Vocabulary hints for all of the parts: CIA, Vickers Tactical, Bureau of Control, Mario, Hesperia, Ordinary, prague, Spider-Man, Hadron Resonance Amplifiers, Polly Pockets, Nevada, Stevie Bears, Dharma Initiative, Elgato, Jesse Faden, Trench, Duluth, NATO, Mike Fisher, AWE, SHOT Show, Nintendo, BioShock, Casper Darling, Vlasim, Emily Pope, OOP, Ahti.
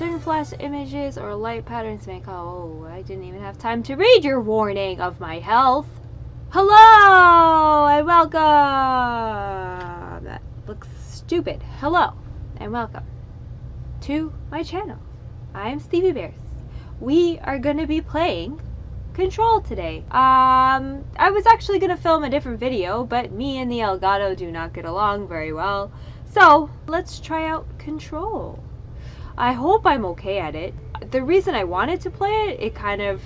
certain flash images or light patterns may cause... Oh, I didn't even have time to read your warning of my health. Hello and welcome. That looks stupid. Hello and welcome to my channel. I'm Stevie Bears. We are gonna be playing Control today. I was actually gonna film a different video, but me and the Elgato do not get along very well. So let's try out Control. I hope I'm okay at it. The reason I wanted to play it, it kind of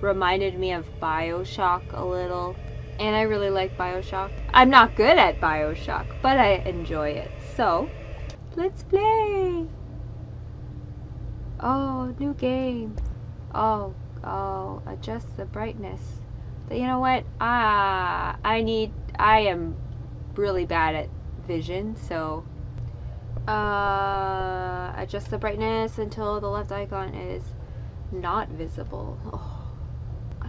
reminded me of BioShock a little, and I really like BioShock. I'm not good at BioShock, but I enjoy it. So let's play. Oh, new game. Oh, adjust the brightness. But you know what? I am really bad at vision, so adjust the brightness until the left icon is not visible. Oh, I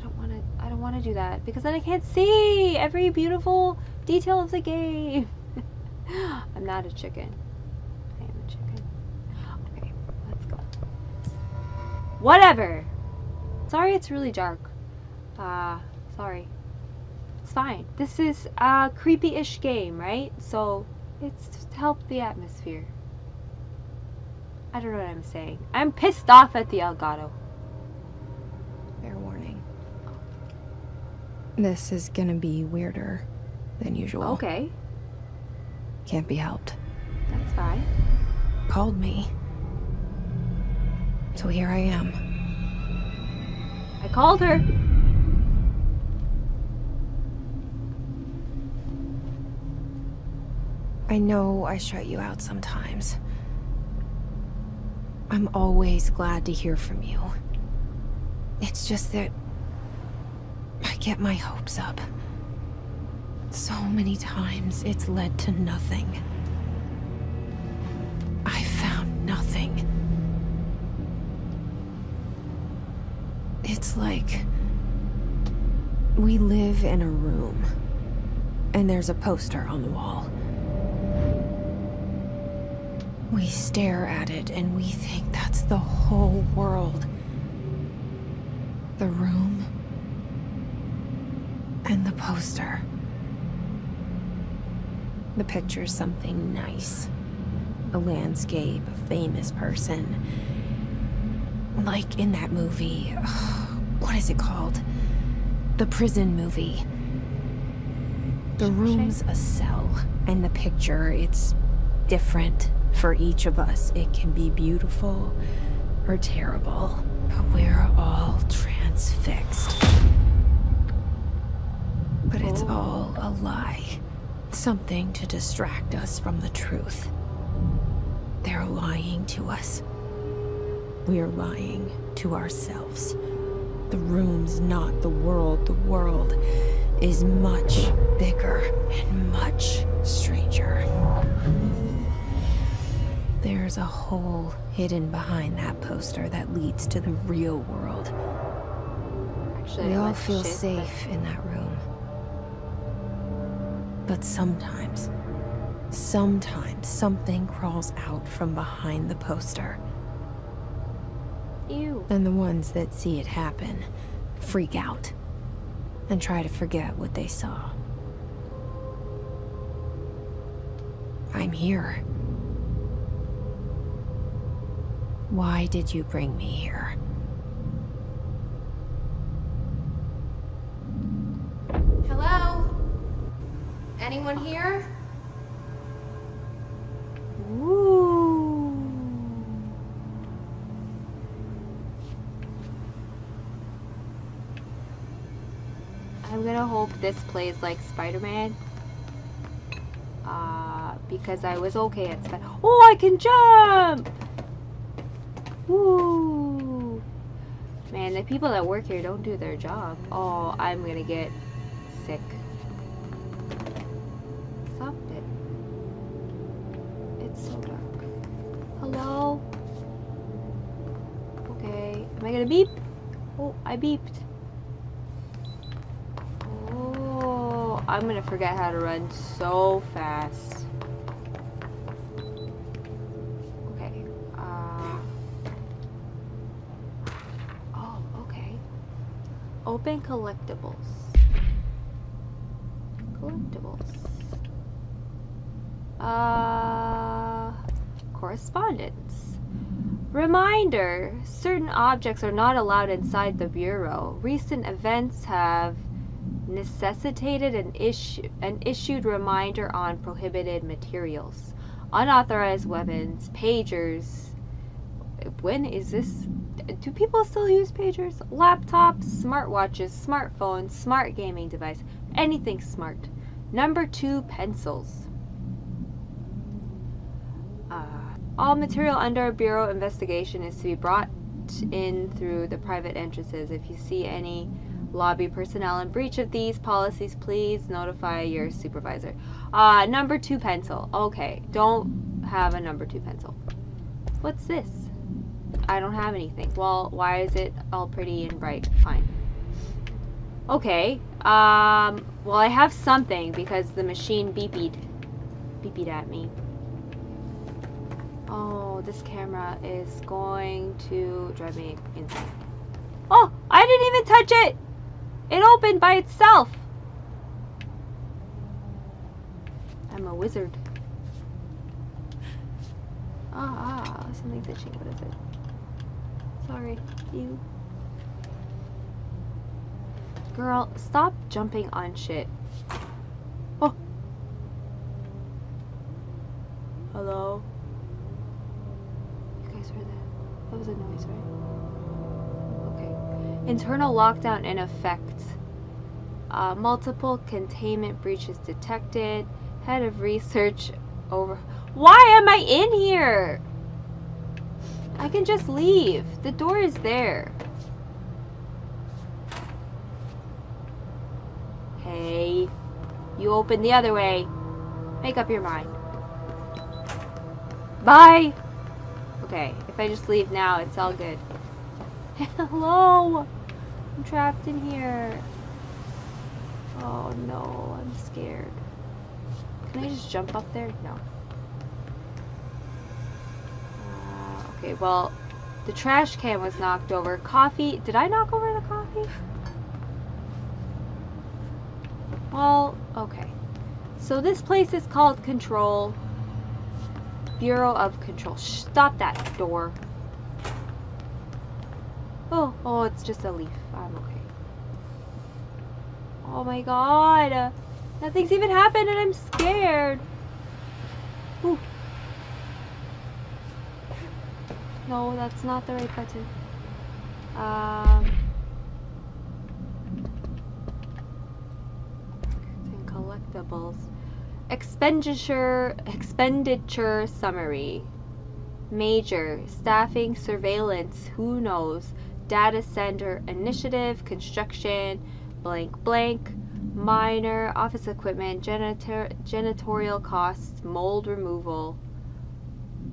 don't want to do that because then I can't see every beautiful detail of the game. I'm not a chicken. I am a chicken. Okay, let's go. Whatever. Sorry, it's really dark. Sorry. It's fine. This is a creepy-ish game, right? So it's to help the atmosphere. I don't know what I'm saying. I'm pissed off at the Elgato. Fair warning. Oh. This is gonna be weirder than usual. Okay. Can't be helped. That's fine. Called me. So here I am. I called her. I know I shut you out sometimes. I'm always glad to hear from you. It's just that I get my hopes up. So many times it's led to nothing. I found nothing. It's like we live in a room, and there's a poster on the wall. We stare at it, and we think that's the whole world. The room and the poster. The picture's something nice. A landscape, a famous person. Like in that movie, what is it called? The prison movie. The room's a cell, and the picture, it's different for each of us. It can be beautiful or terrible, but we're all transfixed. But it's all a lie. Something to distract us from the truth. They're lying to us. We're lying to ourselves. The room's not the world. The world is much bigger and much stranger. There's a hole hidden behind that poster that leads to the real world. Actually, we all feel safe in that room. But sometimes something crawls out from behind the poster. And the ones that see it happen freak out and try to forget what they saw. I'm here. Why did you bring me here? Hello? Anyone here? This plays like Spider-Man, because I was okay at Spider-Man. Oh, I can jump! Woo! Man, the people that work here don't do their job. Oh, I'm gonna get sick. Stop it. It's so dark. Hello? Okay. Am I gonna beep? Oh, I beeped. I'm gonna forget how to run so fast. Okay, Open collectibles. Correspondence. Reminder, certain objects are not allowed inside the Bureau. Recent events have necessitated an issued reminder on prohibited materials. Unauthorized weapons, pagers. When is this? Do people still use pagers? Laptops, smartwatches, smartphones, smart gaming device, anything smart. Number 2, pencils. All material under a Bureau investigation is to be brought in through the private entrances. If you see any lobby personnel in breach of these policies, please notify your supervisor. Number 2 pencil. Okay, don't have a number 2 pencil. What's this? I don't have anything. Well, why is it all pretty and bright? Fine. Okay, well, I have something because the machine beeped at me. Oh, this camera is going to drive me insane. Oh, I didn't even touch it! It opened by itself! I'm a wizard. Ah, something's itching. What is it? Sorry, you. Girl, stop jumping on shit. Oh. Hello? You guys heard that? That was a noise, right? Okay. Internal lockdown in effect. Multiple containment breaches detected. Head of research over... Why am I in here? I can just leave. The door is there. Hey, you open the other way. Make up your mind. Bye. Okay, if I just leave now, it's all good. Hello. I'm trapped in here. Oh no, I'm scared. Can I just jump up there? No. Okay, well, the trash can was knocked over. Coffee. Did I knock over the coffee? Well, okay. So this place is called Control. Bureau of Control. Stop that door. Oh, it's just a leaf. I'm okay. Oh my god. Nothing's even happened and I'm scared. Ooh. No, that's not the right button. Collectibles. Expenditure summary. Major. Staffing, surveillance, who knows. Data center, initiative, construction, blank blank. Minor, office equipment, janitorial costs, mold removal.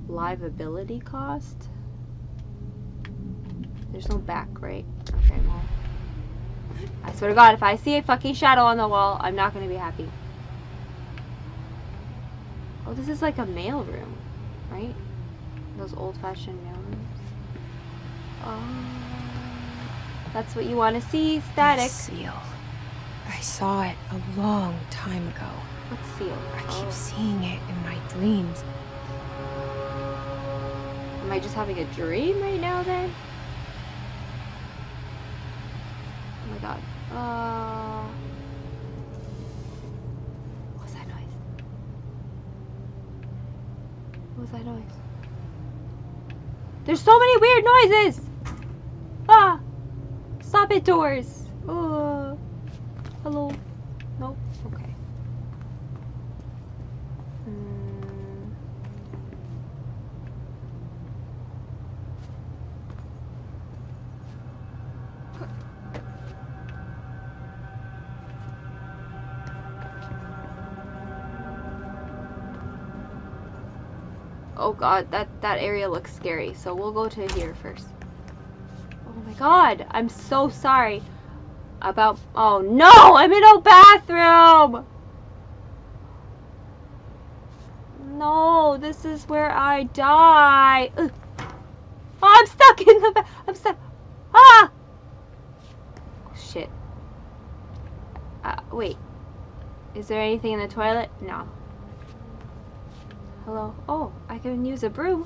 Liability cost? There's no back, right? Okay, well. I swear to God, if I see a fucking shadow on the wall, I'm not gonna be happy. Oh, this is like a mail room, right? Those old-fashioned mail rooms. Oh. That's what you want to see, static. The seal. I saw it a long time ago. What seal? I keep seeing it in my dreams. Am I just having a dream right now, then? Oh my god. What's that noise? What's that noise? There's so many weird noises! Ah! Stop it, doors! Hello? Nope. Okay. Oh god, that area looks scary, so we'll go to here first. Oh my god, I'm so sorry about... Oh no, I'm in a bathroom! No, this is where I die. Ugh. Oh, I'm stuck in the bathroom. I'm stuck. Ah! Oh, shit. Wait. Is there anything in the toilet? No. Hello? Oh, I can use a broom.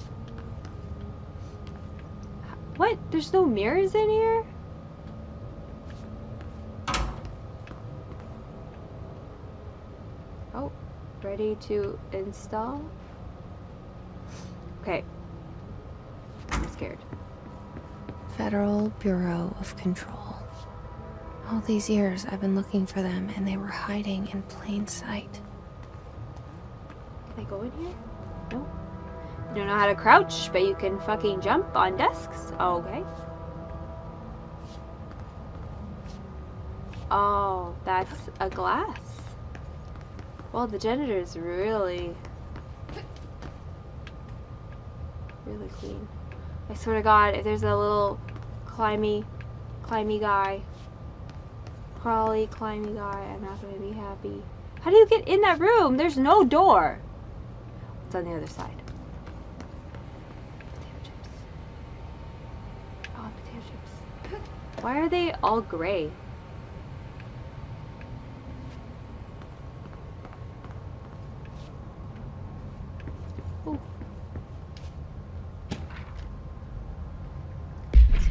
What? There's no mirrors in here? Oh, ready to install? Okay. I'm scared. Federal Bureau of Control. All these years I've been looking for them and they were hiding in plain sight. Can I go in here? No. You don't know how to crouch, but you can fucking jump on desks. Oh, okay. Oh, that's a glass. Well, the janitor's really clean. I swear to God, if there's a little climby guy, crawly, climby guy, I'm not gonna be happy. How do you get in that room? There's no door. What's on the other side? Potato chips. Oh, potato chips. Why are they all gray?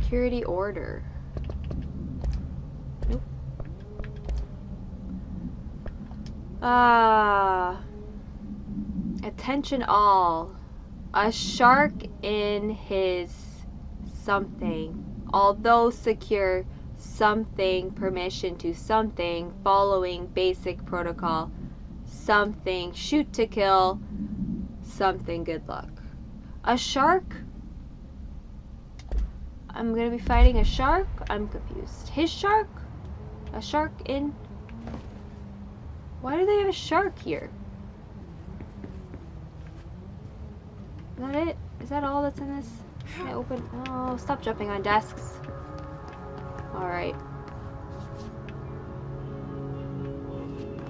Security order. Nope. Attention all. A shark in his something. Although secure something, permission to something, following basic protocol. Something, shoot to kill. Something, good luck. A shark? I'm gonna be fighting a shark? I'm confused. His shark? A shark in? Why do they have a shark here? Is that it? Is that all that's in this? Can I open? Oh, stop jumping on desks. Alright.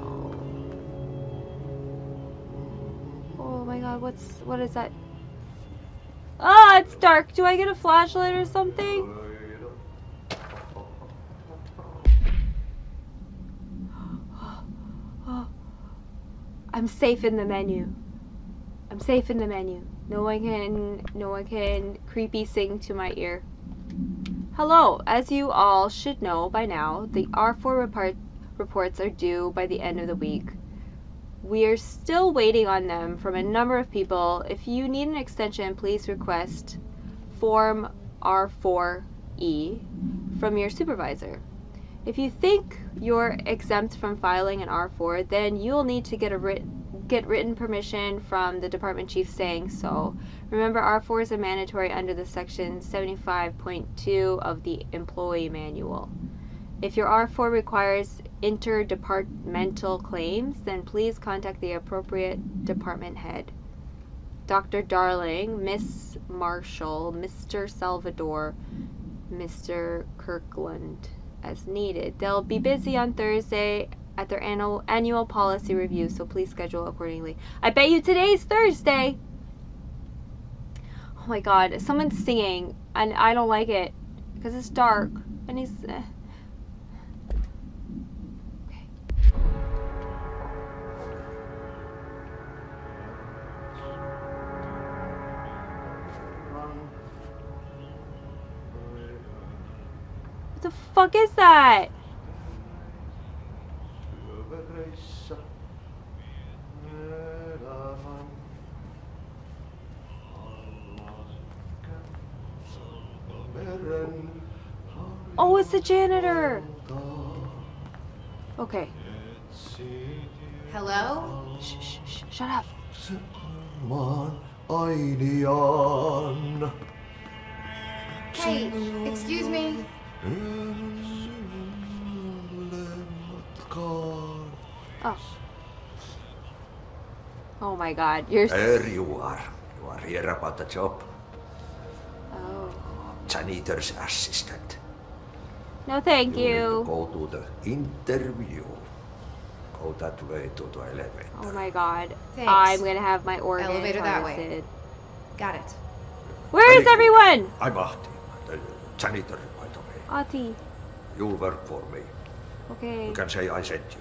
Oh. Oh my God, what is that? Ah, oh, it's dark. Do I get a flashlight or something? I'm safe in the menu. I'm safe in the menu. No one can creepy sing to my ear. Hello. As you all should know by now, the R4 reports are due by the end of the week. We are still waiting on them from a number of people. If you need an extension, please request Form R4E from your supervisor. If you think you're exempt from filing an R4, then you'll need to get written permission from the department chief saying so. Remember, R4s are mandatory under the section 75.2 of the employee manual. If your R4 requires interdepartmental claims, then please contact the appropriate department head. Dr. Darling, Miss Marshall, Mr. Salvador, Mr. Kirkland, as needed. They'll be busy on Thursday at their annual policy review, so please schedule accordingly. I bet you today's Thursday! Oh my God, someone's singing, and I don't like it, because it's dark, and he's... What the fuck is that? Oh, it's the janitor. Okay. Hello? Shh, shh, shh, shut up. Hey, excuse me. Oh. Oh my God, you're... There you are. You are here about the job. Oh. Janitor's assistant. No, thank you. You need to go to the interview. Go that way to the elevator. Oh my God. Thanks. I'm gonna have my organ elevator harvested. That way. Got it. Where is everyone? I'm Ahti, the janitor. Ahti. You work for me. Okay. You can say I sent you.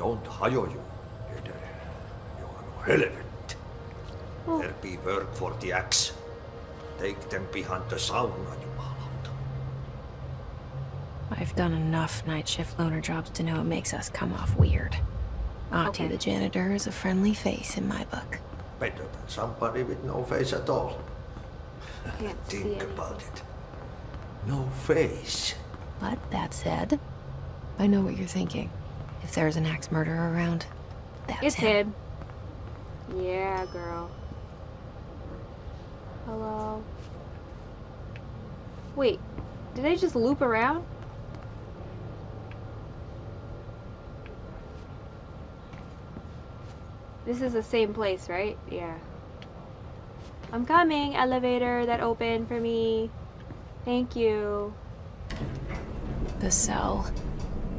don't hire you. You are relevant. Oh. There be work for the axe. Take them behind the sauna, you malhound. I've done enough night shift loaner jobs to know it makes us come off weird. Ahti the janitor is a friendly face in my book. Better than somebody with no face at all. Think about it. No face. But that said, I know what you're thinking. If there's an axe murderer around, that's him. Yeah, girl. Hello. Wait, did they just loop around? This is the same place, right? Yeah. I'm coming, elevator that opened for me. Thank you. The cell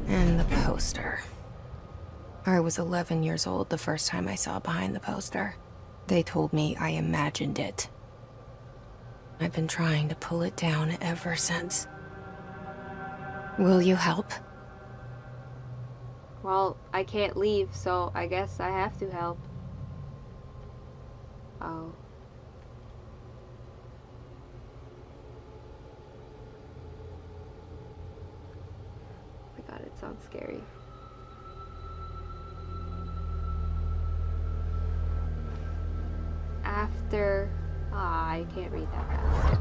and the poster. I was 11 years old the first time I saw behind the poster. They told me I imagined it. I've been trying to pull it down ever since. Will you help? Well, I can't leave, so I guess I have to help. Oh. God, it sounds scary. After... Ah, I can't read that fast.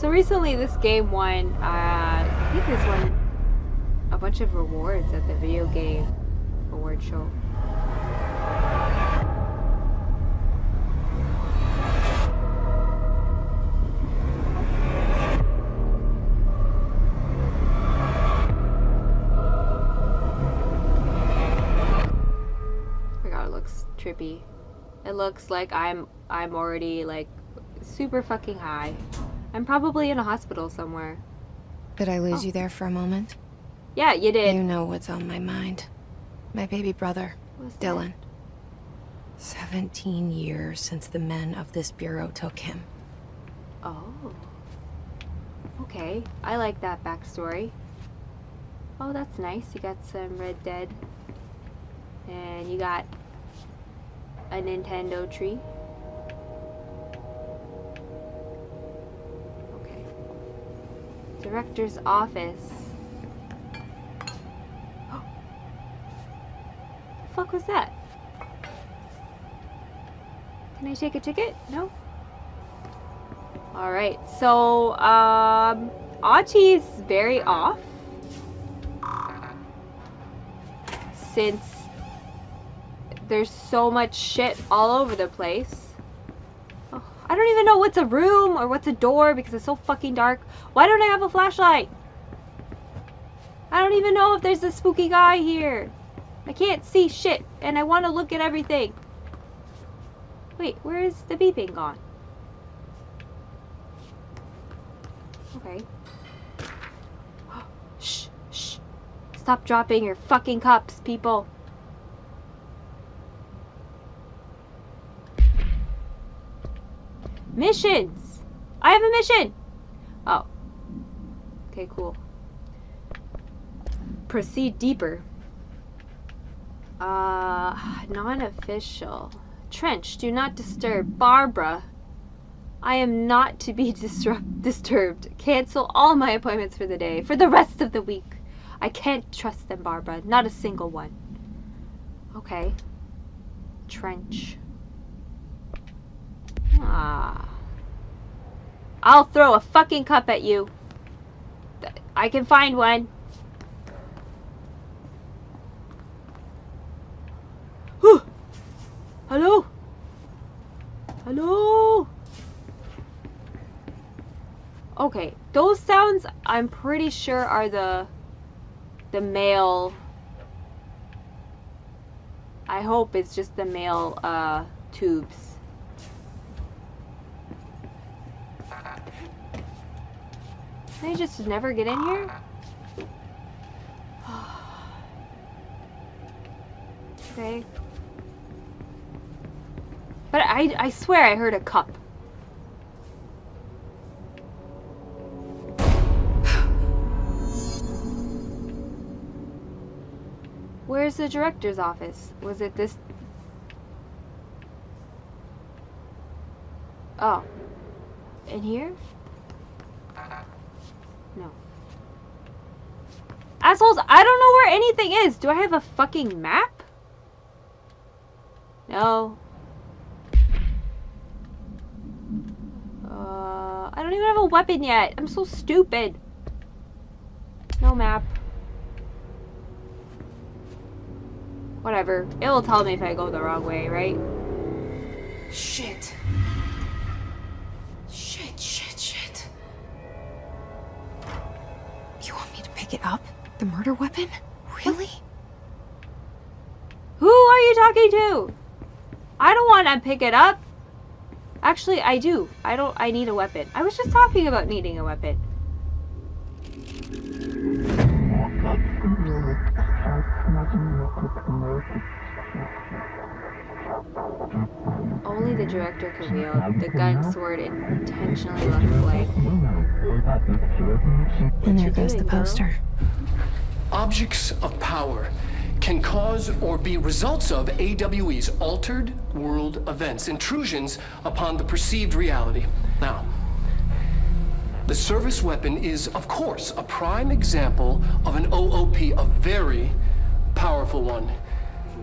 So recently this game won, I think this won a bunch of rewards at the video game award show. Trippy. It looks like I'm already like super fucking high. I'm probably in a hospital somewhere. Did I lose you there for a moment? Yeah, you did. You know what's on my mind. My baby brother, Dylan. 17 years since the men of this bureau took him. Oh. Okay, I like that backstory. Oh, that's nice. You got some Red Dead. And you got a Nintendo tree. Okay. Director's office. Oh. The fuck was that? Can I take a ticket? No? Alright, so, Ahti's very off. Since there's so much shit all over the place. Oh, I don't even know what's a room or what's a door because it's so fucking dark. Why don't I have a flashlight? I don't even know if there's a spooky guy here. I can't see shit and I want to look at everything. Wait, where is the beeping gone? Okay. Shh, shh. Stop dropping your fucking cups, people. Missions! I have a mission! Oh. Okay, cool. Proceed deeper. Non-official. Trench, do not disturb. Barbara. I am not to be disturbed. Cancel all my appointments for the day. For the rest of the week. I can't trust them, Barbara. Not a single one. Okay. Trench. Ah. I'll throw a fucking cup at you. I can find one. Whew. Hello? Hello? Okay, those sounds I'm pretty sure are the male. I hope it's just the male tubes. Can I just never get in here? Okay. But I swear I heard a cup. Where's the director's office? Was it this? Oh. In here? No. Assholes, I don't know where anything is. Do I have a fucking map? No. I don't even have a weapon yet. I'm so stupid. No map. Whatever. It'll tell me if I go the wrong way, right? Shit. Shit. You want me to pick it up? The murder weapon? Really? Who are you talking to? I don't want to pick it up. Actually, I do. I need a weapon. I was just talking about needing a weapon. Only the director could wield the gun sword intentionally left blank. And there goes the poster. Objects of power can cause or be results of AWE's altered world events, intrusions upon the perceived reality. Now, the service weapon is, of course, a prime example of an OOP, a very powerful one,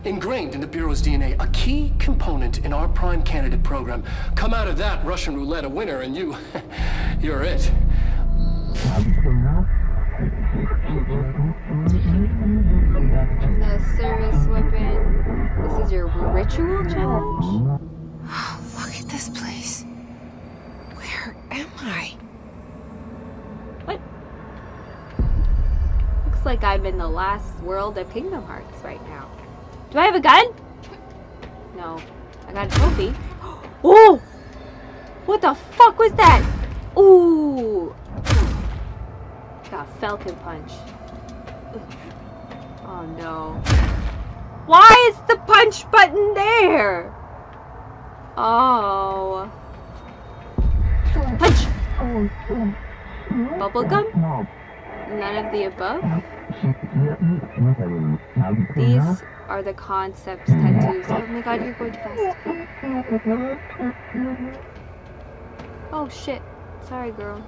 ingrained in the Bureau's DNA, a key component in our prime candidate program. Come out of that Russian roulette a winner and you're it. The service weapon. This is your ritual challenge? Oh, look at this place. Where am I? What? Looks like I'm in the last world of Kingdom Hearts right now. Do I have a gun? No. I got a trophy. Oh! What the fuck was that? Ooh! Got a falcon punch. Oh no. Why is the punch button there? Oh. Punch! Bubblegum? None of the above? These are the concepts tattoos. Oh my god, you're going fast. Oh shit. Sorry, girl.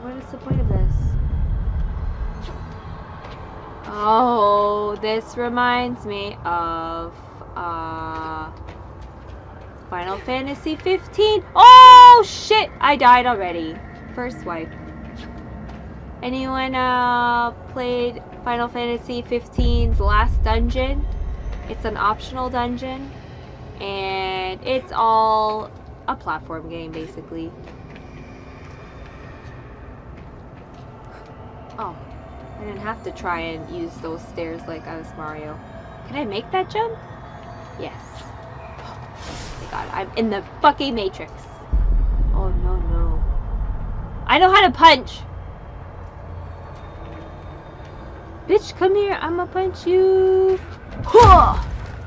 What is the point of this? Oh, this reminds me of Final Fantasy 15. Oh shit, I died already. First swipe. Anyone played Final Fantasy 15's last dungeon? It's an optional dungeon, and it's all a platform game basically. Oh, I didn't have to try and use those stairs like I was Mario. Can I make that jump? Yes. Oh my god, I'm in the fucking Matrix. Oh no, no. I know how to punch! Bitch, come here, I'ma punch you! Huh!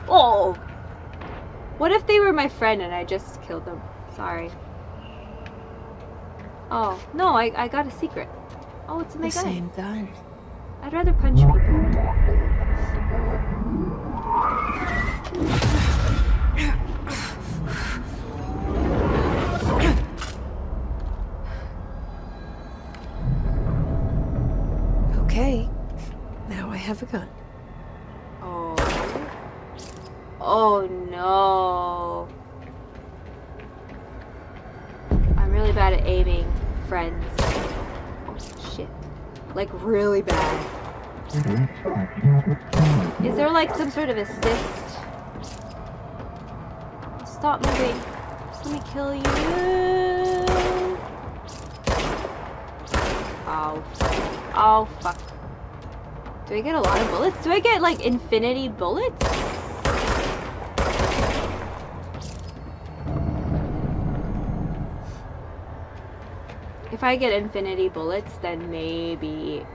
Oh! What if they were my friend and I just killed them? Sorry. Oh, no, I got a secret. Oh, it's my gun. Same gun. I'd rather punch people. Okay. Now I have a gun. Oh. Oh no. I'm really bad at aiming, friends. Shit. Like, really bad. Is there like some sort of assist? Stop moving. Just let me kill you. Oh. Oh, fuck. Do I get a lot of bullets? Do I get like infinity bullets? If I get infinity bullets, then maybe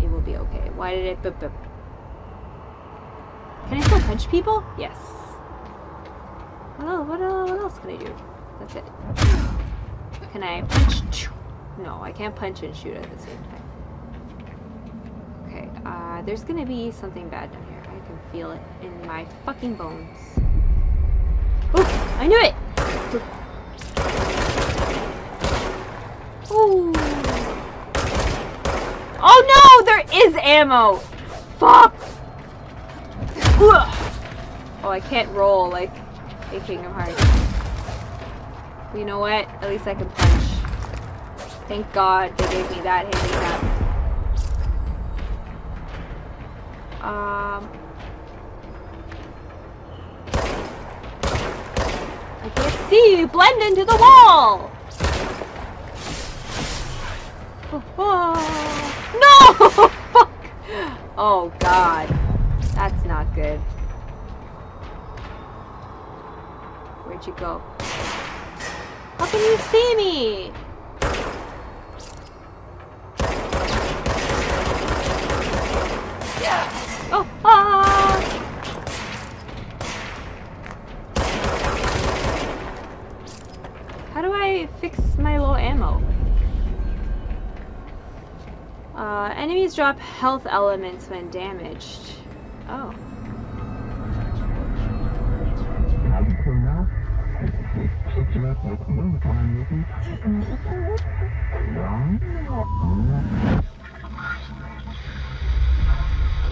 it will be okay. Why did it boop boop? Can I still punch people? Yes. What else can I do? That's it. Can I punch? No, I can't punch and shoot at the same time. Okay. There's gonna be something bad down here. I can feel it in my fucking bones. Oh, I knew it! Ooh. Oh no! There is ammo! Fuck! Oh, I can't roll like a Kingdom Hearts. You know what? At least I can punch. Thank God they gave me that handicap. I can't see you! Blend into the wall! Oh, oh. No! Fuck! Oh God. That's not good. Where'd you go? How can you see me? Yeah. Oh, ah. How do I fix my low ammo? Enemies drop health elements when damaged. Oh.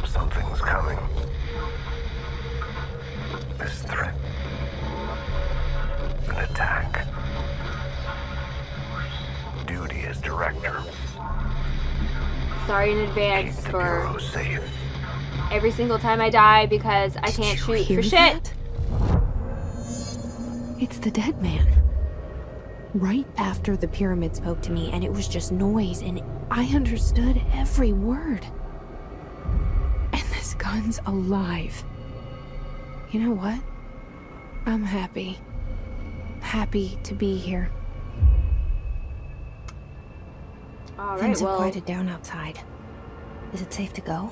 Something's coming. This threat. An attack. Duty as director. Sorry in advance for every single time I die because I can't shoot for shit. It's the dead man. Right after the pyramid spoke to me, and it was just noise, and I understood every word. And this gun's alive. You know what? I'm happy. Happy to be here. All right, well, quieted down outside. Is it safe to go?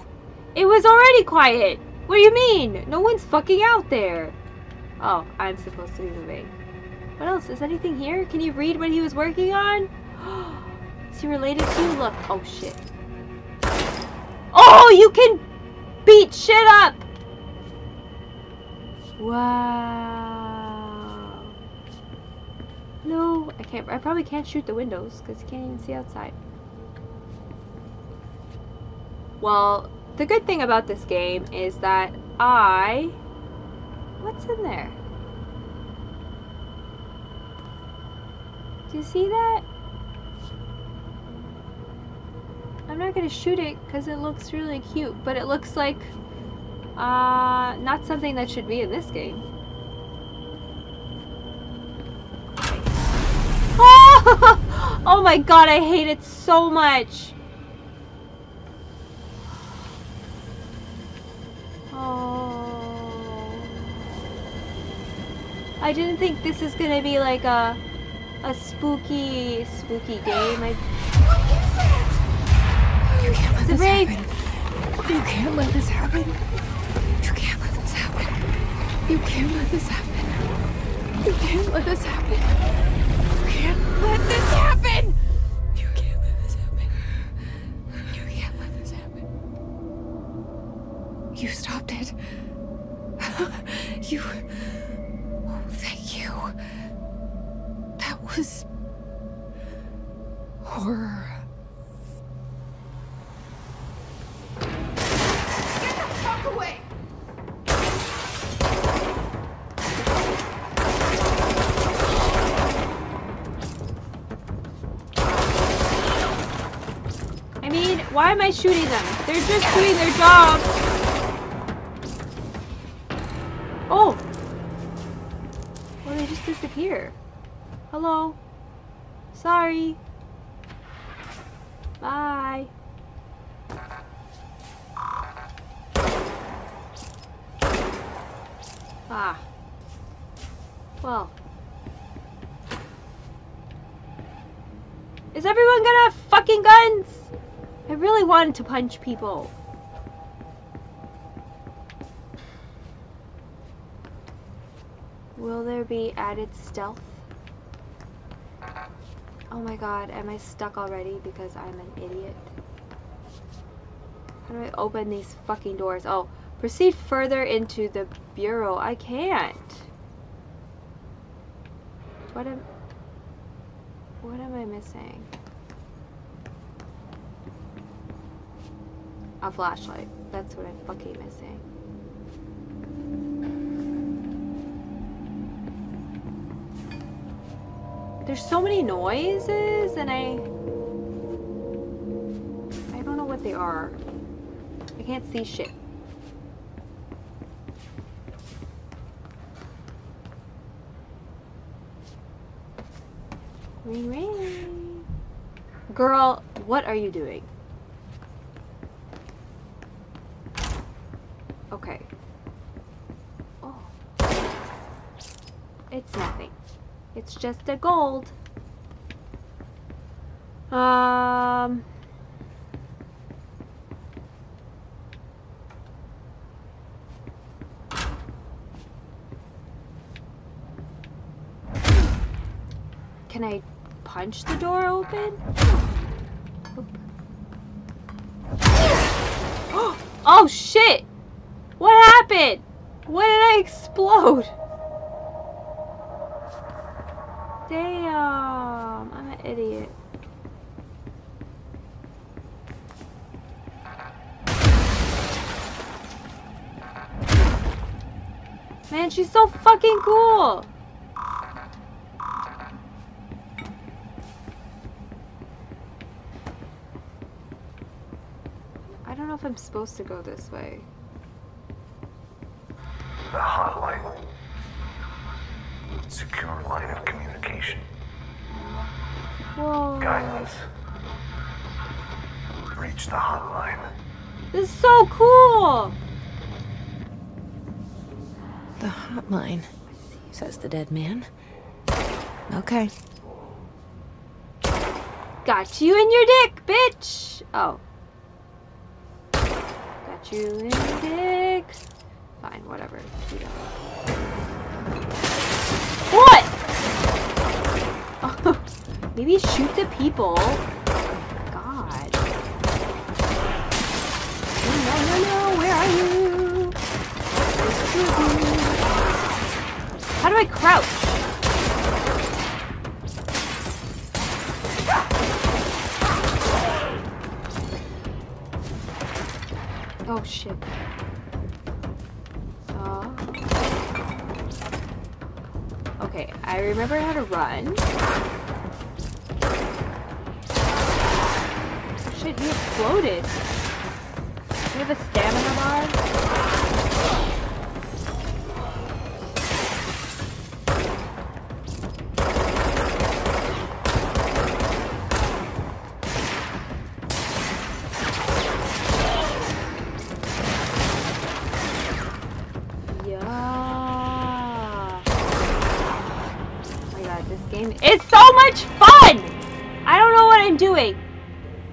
It was already quiet! What do you mean? No one's fucking out there! Oh, I'm supposed to be moving. What else? Is anything here? Can you read what he was working on? Is he related to you? Look. Oh, shit. Oh, you can beat shit up! Wow. No, I can't. I probably can't shoot the windows because you can't even see outside. Well, the good thing about this game is that I... What's in there? Do you see that? I'm not gonna shoot it because it looks really cute, but it looks like not something that should be in this game. Oh! Oh my God, I hate it so much! I didn't think this is gonna be like a spooky game. What is that? You can't let this happen. You can't let this happen. You can't let this happen. You can't let this happen. You can't let this happen. You can't let this happen. You can't let this happen. You can't let this happen. You stopped it. You. That was horror. Get the fuck away! I mean, why am I shooting them? They're just doing their job. Oh! Well, they just disappear. Hello. Sorry. Bye. Ah. Well. Is everyone gonna have fucking guns? I really wanted to punch people. Will there be added stealth? Oh my God, am I stuck already because I'm an idiot? How do I open these fucking doors? Oh, proceed further into the bureau. I can't. What am I missing? A flashlight. That's what I'm fucking missing. There's so many noises, and I don't know what they are. I can't see shit. Ring, ring. Girl, what are you doing? Okay. Oh. It's nothing. It's just a gold. Can I punch the door open? Oh shit! What happened? Why did I explode? Damn, I'm an idiot. Man, she's so fucking cool. I don't know if I'm supposed to go this way. The hotline. Secure line of communication. Whoa. Guidance. Reach the hotline. This is so cool! The hotline, says the dead man. Okay. Got you in your dick, bitch! Oh. Got you in your dick. Fine, whatever. You don't. What? Oh, maybe shoot the people. God. No, where are you? How do I crouch? Oh, shit. Okay, I remember how to run. Shit, he exploded. Do you have a stamina bar?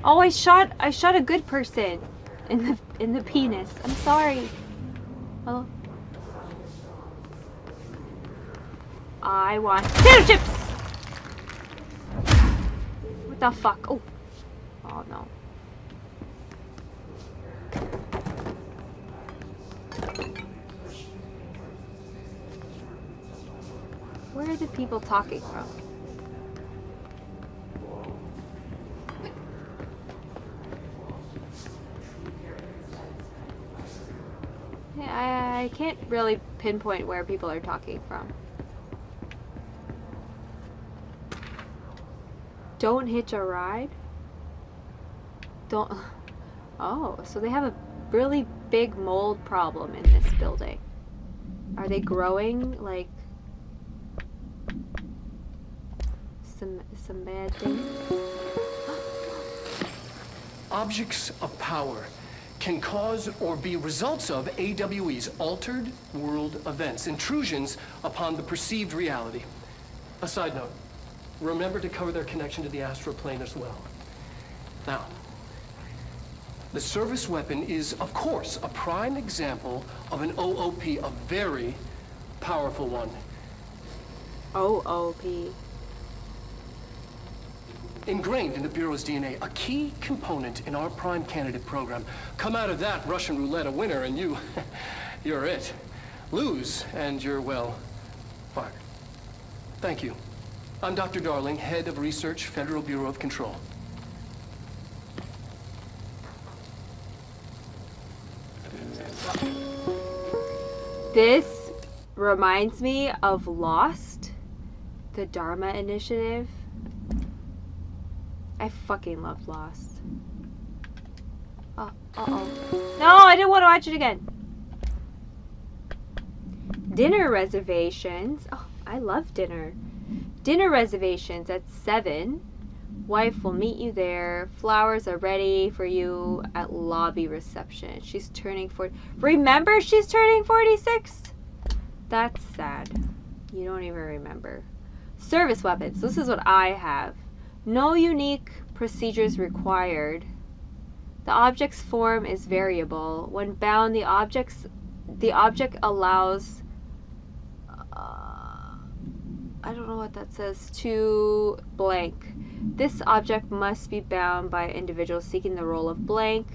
Oh, I shot a good person in the penis. I'm sorry. Hello. I want potato chips. What the fuck? Oh. Oh no. Where are the people talking from? I can't really pinpoint where people are talking from. Don't hitch a ride? Don't... Oh, so they have a really big mold problem in this building. Are they growing, like... some bad things? Objects of power can cause or be results of AWE's altered world events, intrusions upon the perceived reality. A side note, remember to cover their connection to the astral plane as well. Now, the service weapon is, of course, a prime example of an OOP, a very powerful one. OOP. ingrained in the Bureau's DNA, a key component in our prime candidate program. Come out of that Russian roulette a winner and you, you're it. Lose and you're, well, fired. Thank you. I'm Dr. Darling, Head of Research, Federal Bureau of Control. This reminds me of Lost, the Dharma Initiative. I fucking loved Lost. Oh, uh-oh. No, I didn't want to watch it again. Dinner reservations. Oh, I love dinner. Dinner reservations at 7. Wife will meet you there. Flowers are ready for you at lobby reception. She's turning 40. Remember, she's turning 46? That's sad. You don't even remember. Service weapons. This is what I have. No unique procedures required. The object's form is variable. When bound, the object allows... I don't know what that says. To blank. This object must be bound by individuals seeking the role of blank.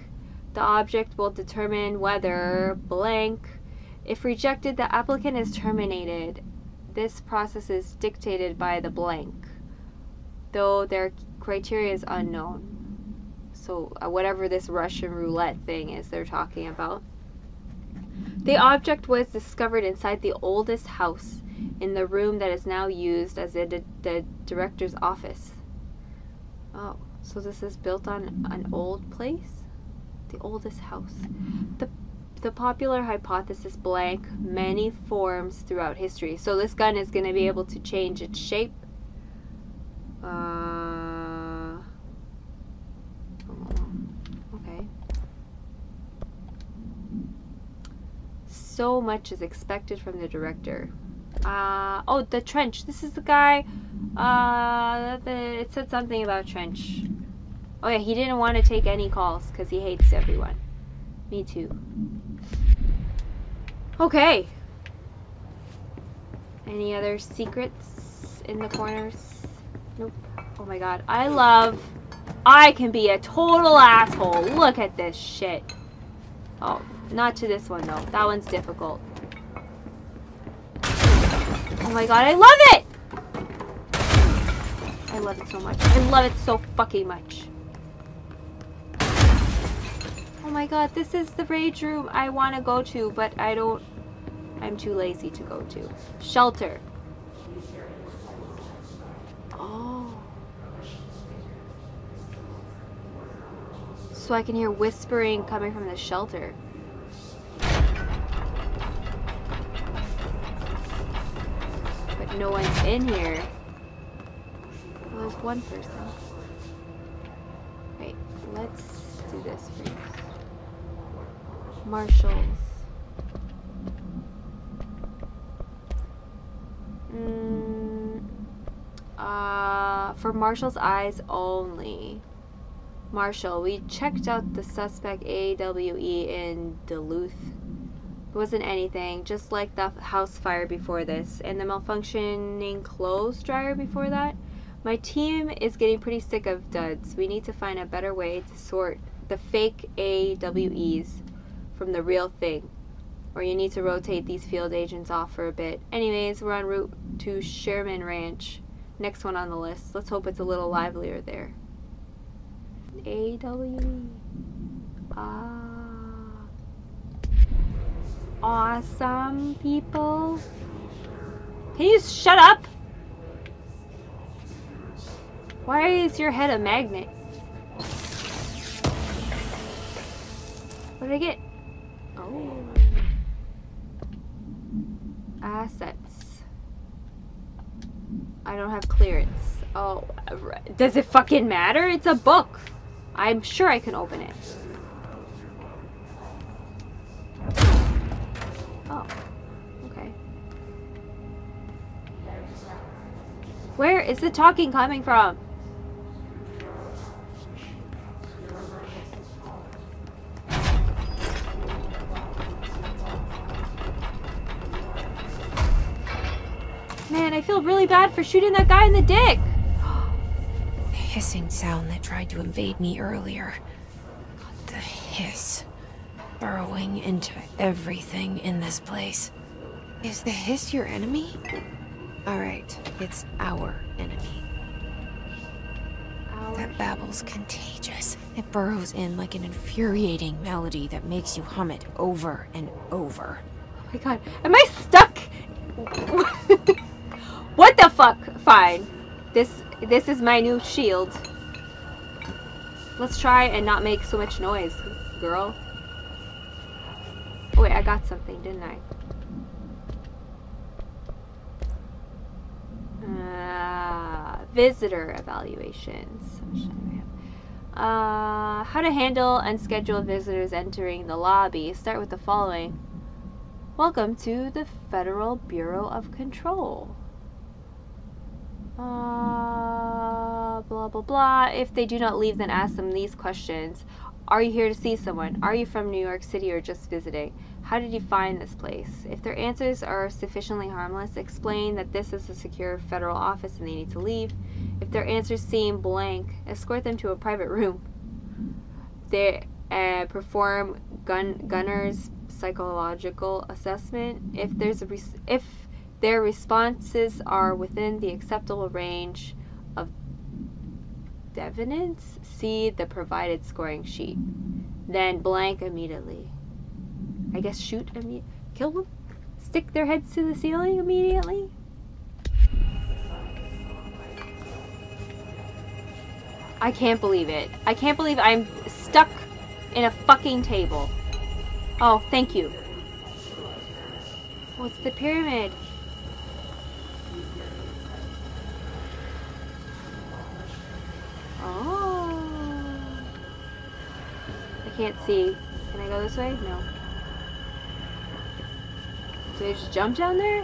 The object will determine whether blank. If rejected, the applicant is terminated. This process is dictated by the blank, though their criteria is unknown. So whatever this Russian roulette thing is they're talking about. The object was discovered inside the oldest house, in the room that is now used as the director's office. Oh, so this is built on an old place? The oldest house. The popular hypothesis blank, many forms throughout history. So this gun is going to be able to change its shape. Okay. So much is expected from the director. Oh, the Trench. This is the guy. It said something about Trench. Oh yeah, he didn't want to take any calls because he hates everyone. Me too. Okay. Any other secrets in the corners? Nope. Oh my god. I can be a total asshole. Look at this shit. Oh, not to this one though. That one's difficult. Oh my god, I love it! I love it so much. I love it so fucking much. Oh my god, this is the rage room I want to go to, but I don't... I'm too lazy to go to. Shelter. Oh. So I can hear whispering coming from the shelter. No one's in here. Well, there's one person. Wait, let's do this first. Marshals. For Marshall's eyes only. Marshall, we checked out the suspect AWE in Duluth. Wasn't anything, just like the house fire before this and the malfunctioning clothes dryer before that. My team is getting pretty sick of duds. We need to find a better way to sort the fake AWEs from the real thing, or you need to rotate these field agents off for a bit. Anyways, we're en route to Sherman Ranch, next one on the list. Let's hope it's a little livelier there. AWE. Awesome people. Can you shut up? Why is your head a magnet? What did I get? Oh. Assets. I don't have clearance. Oh, does it fucking matter? It's a book. I'm sure I can open it. Oh, okay. Where is the talking coming from? Man, I feel really bad for shooting that guy in the dick. hissing sound that tried to invade me earlier. The hiss. Burrowing into everything in this place. Is the hiss your enemy? Alright, it's our enemy. That babble's contagious. It burrows in like an infuriating melody that makes you hum it over and over. Oh my god, am I stuck? What the fuck? Fine. This is my new shield. Let's try and not make so much noise, girl. Oh, wait, I got something, didn't I? Visitor evaluations. How to handle unscheduled visitors entering the lobby. Start with the following. Welcome to the Federal Bureau of Control. Blah, blah, blah. If they do not leave, then ask them these questions. Are you here to see someone? Are you from New York City or just visiting? How did you find this place? If their answers are sufficiently harmless, explain that this is a secure federal office and they need to leave. If their answers seem blank, escort them to a private room. They perform Gunner's psychological assessment. If their responses are within the acceptable range of deviance, see the provided scoring sheet. Then blank immediately. I guess shoot immediately. Kill them? Stick their heads to the ceiling immediately? I can't believe it. I can't believe I'm stuck in a fucking table. Oh, thank you. What's the pyramid? Oh. I can't see. Can I go this way? No. Do I just jump down there?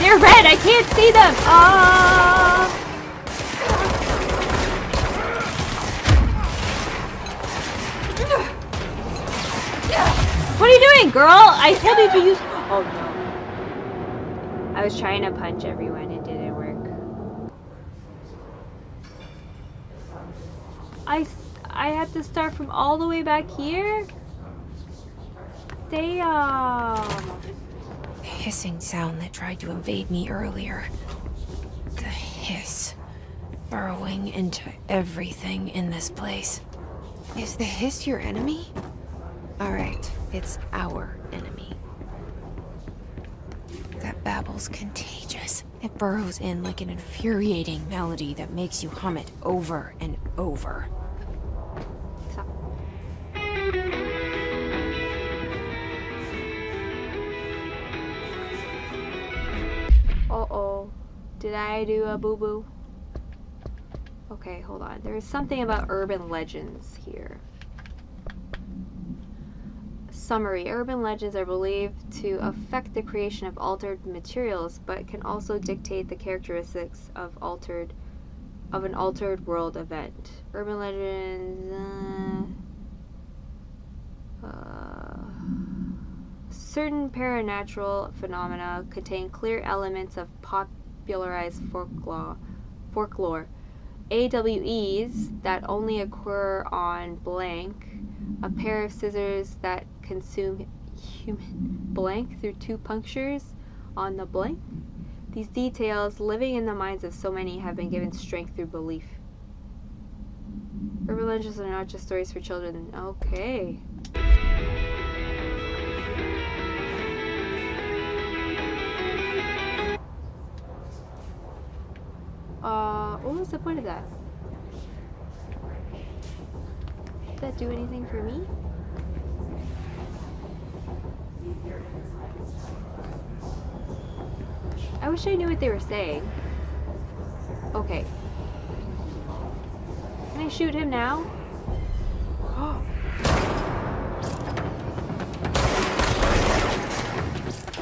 They're red! I can't see them! Oh! What are you doing, girl? I told you to use... Oh, no. I was trying to punch everyone. It didn't work. I had to start from all the way back here? Damn. The hissing sound that tried to invade me earlier. The hiss. Burrowing into everything in this place. Is the hiss your enemy? Alright, it's our enemy. That babble's contagious. It burrows in like an infuriating melody that makes you hum it over and over. Stop. Uh-oh. Did I do a boo-boo? Okay, hold on. There is something about urban legends here. Summary. Urban legends are believed to affect the creation of altered materials, but can also dictate the characteristics of an altered world event. Urban legends... certain paranormal phenomena contain clear elements of popularized folklore. AWEs that only occur on blank, a pair of scissors that consume human blank through two punctures on the blank. These details, living in the minds of so many, have been given strength through belief. Urban legends are not just stories for children. Okay. What was the point of that? Did that do anything for me? I wish I knew what they were saying. Okay. Can I shoot him now? Oh.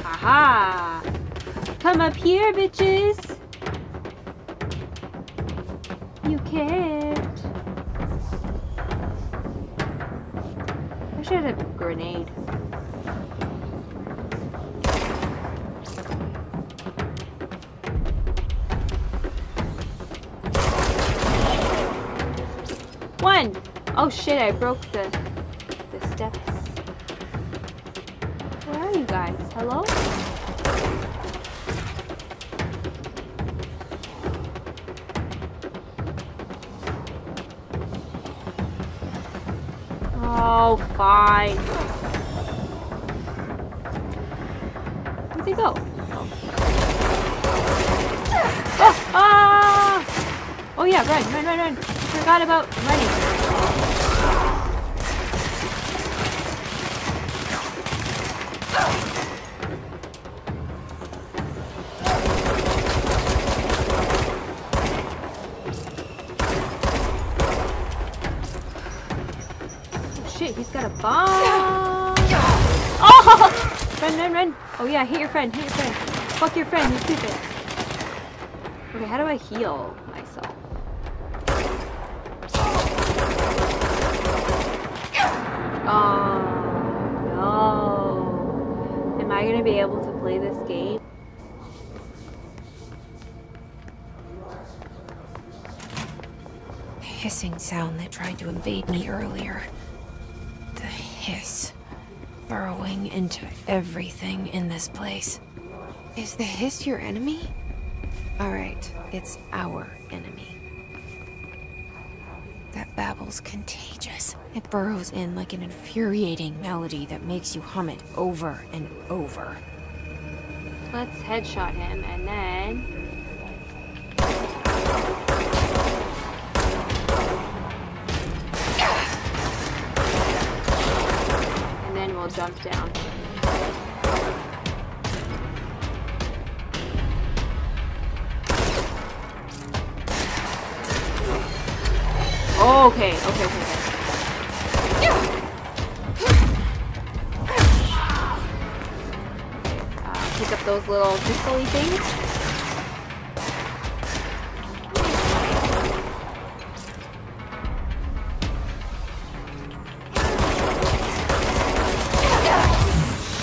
Aha! Come up here, bitches! You can't. I wish I had a grenade. One! Oh shit, I broke the steps. Where are you guys? Hello? Oh, fine. Where'd they go? Oh, ah! Oh yeah, run, run, run, run. Forgot about running. Oh shit, he's got a bomb. Oh! Run, run, run. Oh yeah, hit your friend, hit your friend. Fuck your friend, you stupid. Okay, how do I heal myself? Oh no. Am I gonna be able to play this game? The hissing sound that tried to invade me earlier. The hiss. Burrowing into everything in this place. Is the hiss your enemy? Alright, it's our enemy. That babble's contagious. It burrows in like an infuriating melody that makes you hum it over and over. Let's headshot him and then... and then we'll jump down. Okay, okay, okay, pick up those little pistol-y things.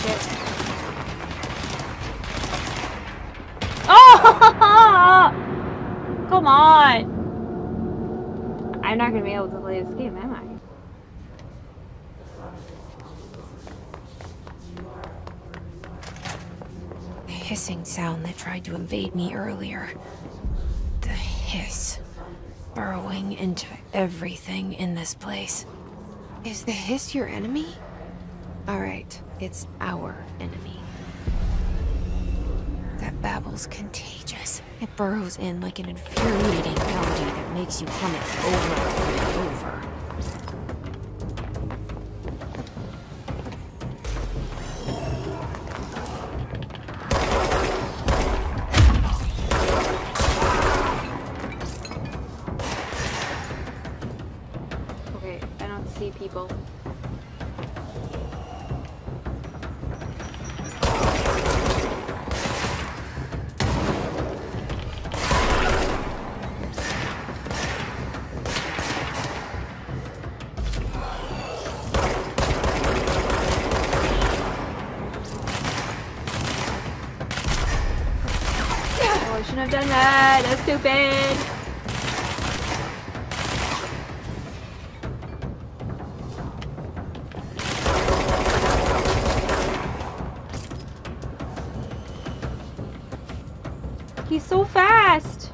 Shit. Oh! Come on! I'm not going to be able to play this game, am I? The hissing sound that tried to invade me earlier. The hiss. Burrowing into everything in this place. Is the hiss your enemy? Alright, it's our enemy. That babble's contagious. It burrows in like an infuriating melody that makes you hum it over and over. Okay, I don't see people. I've done that. That's stupid. He's so fast.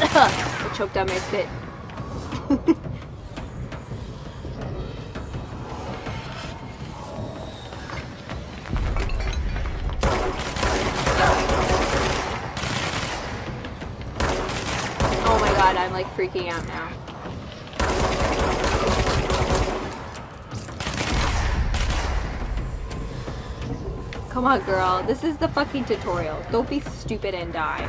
I choked on my spit. I'm like freaking out now. Come on, girl. This is the fucking tutorial. Don't be stupid and die.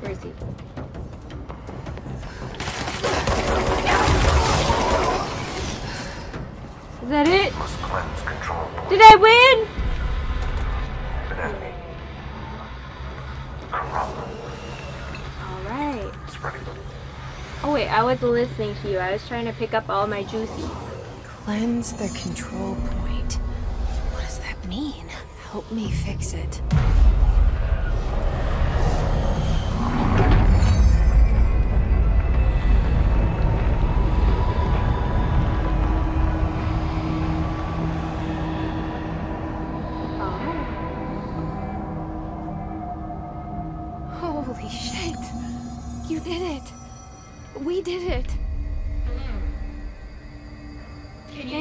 Where is he? Is that it? Did I win? Alright. Oh wait, I was listening to you. I was trying to pick up all my juicy. Cleanse the control point. What does that mean? Help me fix it.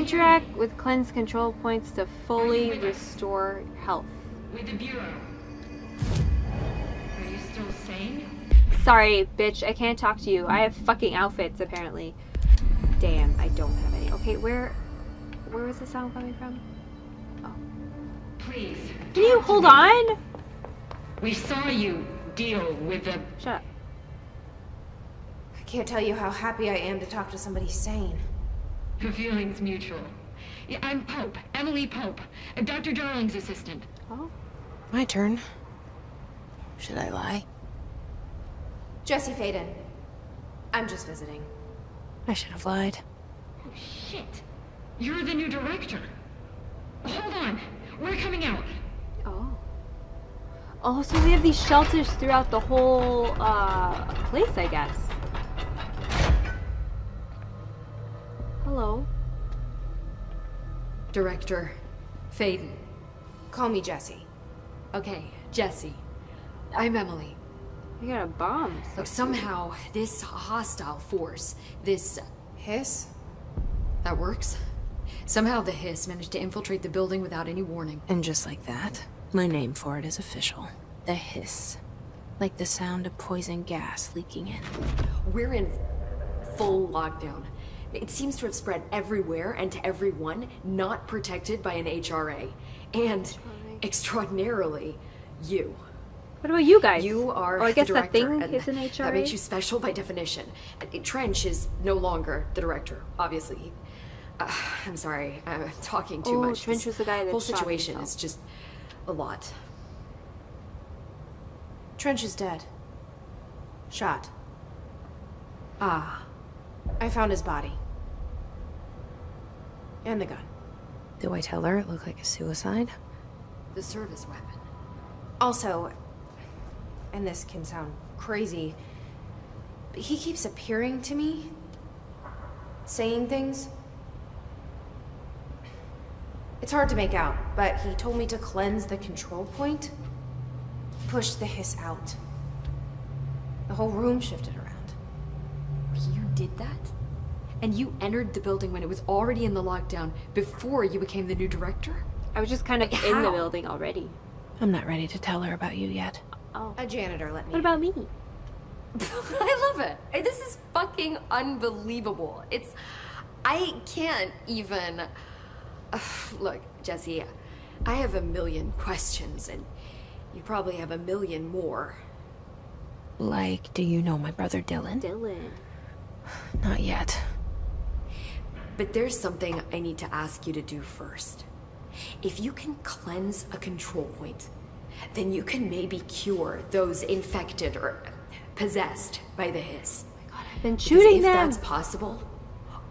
Interact with cleanse control points to fully restore health. With the Bureau. Are you still sane? Sorry, bitch. I can't talk to you. I have fucking outfits, apparently. Damn, I don't have any. Okay, where was the sound coming from? Oh. Please. Can you hold on? We saw you deal with the... Shut up. I can't tell you how happy I am to talk to somebody sane. The feeling's mutual. Yeah, I'm Pope, Emily Pope, Dr. Darling's assistant. Oh, my turn. Should I lie? Jesse Faden. I'm just visiting. I should have lied. Oh shit! You're the new director. Hold on, we're coming out. Oh. Oh, so we have these shelters throughout the whole place, I guess. Hello. Director Faden. Call me Jesse. Okay, Jesse. I'm Emily. You got a bomb. Look, somehow, this hostile force, this... hiss? That works. Somehow the hiss managed to infiltrate the building without any warning. And just like that, my name for it is official. The hiss. Like the sound of poison gas leaking in. We're in full lockdown. It seems to have spread everywhere and to everyone not protected by an HRA. And, extraordinarily, you. What about you guys? You are the director. Oh, I guess the thing is an HRA? That makes you special by definition. Trench is no longer the director, obviously. I'm sorry, I'm talking too much. Trench was the guy that shot himself. The whole situation is just a lot. Trench is dead. Shot. Ah. I found his body. And the gun. Do I tell her it looked like a suicide? The service weapon. Also, and this can sound crazy, but he keeps appearing to me, saying things. It's hard to make out, but he told me to cleanse the control point, push the hiss out. The whole room shifted around. Did that? And you entered the building when it was already in the lockdown before you became the new director? I was just kind of in the building already. I'm not ready to tell her about you yet. Oh. A janitor let me. What about me? I love it. This is fucking unbelievable. It's... I can't even... Look, Jesse, I have a million questions and you probably have a million more. Like, do you know my brother Dylan? Dylan. Not yet. But there's something I need to ask you to do first. If you can cleanse a control point, then you can maybe cure those infected or possessed by the hiss. Oh my God, I've been shooting them! If that's possible,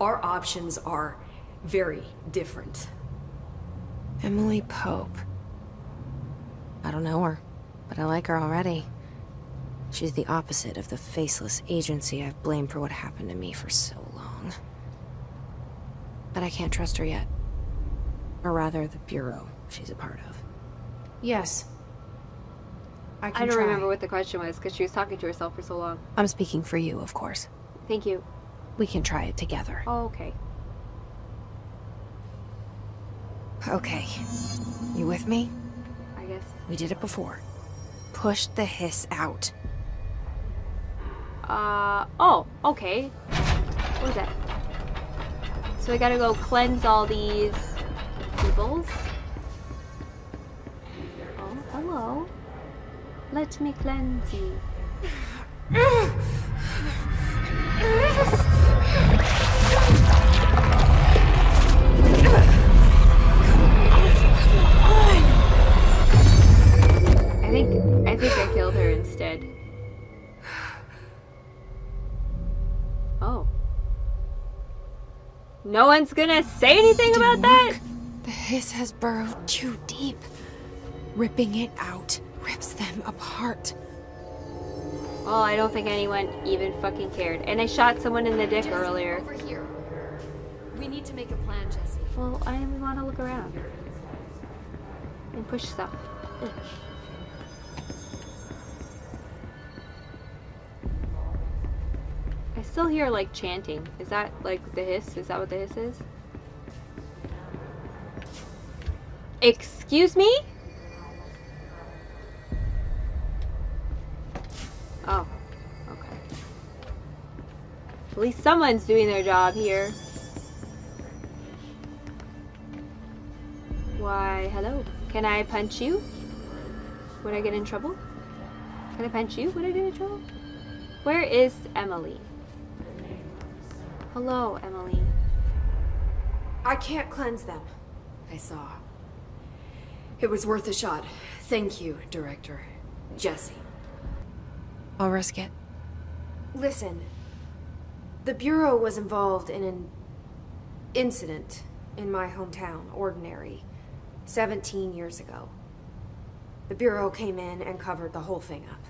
our options are very different. Emily Pope. I don't know her, but I like her already. She's the opposite of the faceless agency I've blamed for what happened to me for so long. But I can't trust her yet. Or rather, the Bureau she's a part of. Yes. I don't remember what the question was, because she was talking to herself for so long. I'm speaking for you, of course. Thank you. We can try it together. Oh, okay. Okay. You with me? I guess. We did it before. Push the hiss out. Oh, okay. What was that? So we gotta go cleanse all these peoples. Oh, hello. Let me cleanse you. Oh. No one's gonna say anything about that? The hiss has burrowed too deep. Ripping it out rips them apart. Oh, I don't think anyone even fucking cared. And I shot someone in the dick Jesse, earlier. Over here. We need to make a plan, Jesse. Well, I want to look around. And push stuff. Ugh. I still hear, like, chanting. Is that, like, the hiss? Is that what the hiss is? Excuse me? Oh. Okay. At least someone's doing their job here. Why, hello. Can I punch you? Would I get in trouble? Can I punch you? Would I get in trouble? Where is Emily? Hello, Emily. I can't cleanse them. I saw. It was worth a shot. Thank you, Director. Jesse. I'll risk it. Listen. The Bureau was involved in an incident in my hometown, Ordinary, 17 years ago. The Bureau came in and covered the whole thing up.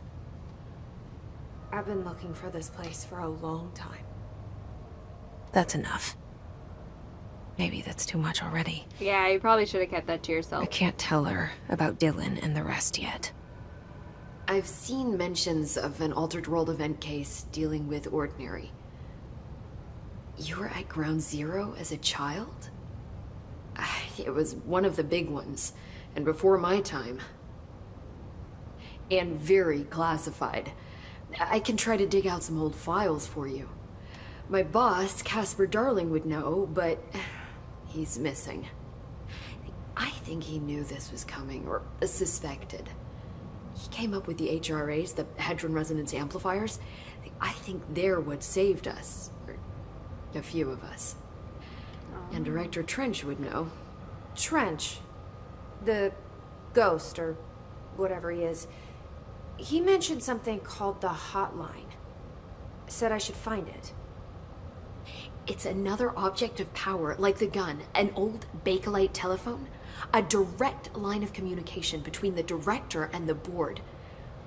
I've been looking for this place for a long time. That's enough. Maybe that's too much already. Yeah, you probably should have kept that to yourself. I can't tell her about Dylan and the rest yet. I've seen mentions of an Altered World event case dealing with Ordinary. You were at Ground Zero as a child? It was one of the big ones, and before my time. And very classified. I can try to dig out some old files for you. My boss, Casper Darling, would know, but he's missing. I think he knew this was coming, or suspected. He came up with the HRAs, the Hadron Resonance Amplifiers. I think they're what saved us, or a few of us. And Director Trench would know. Trench, the ghost, or whatever he is, he mentioned something called the hotline. Said I should find it. It's another object of power, like the gun, an old Bakelite telephone, a direct line of communication between the Director and the board.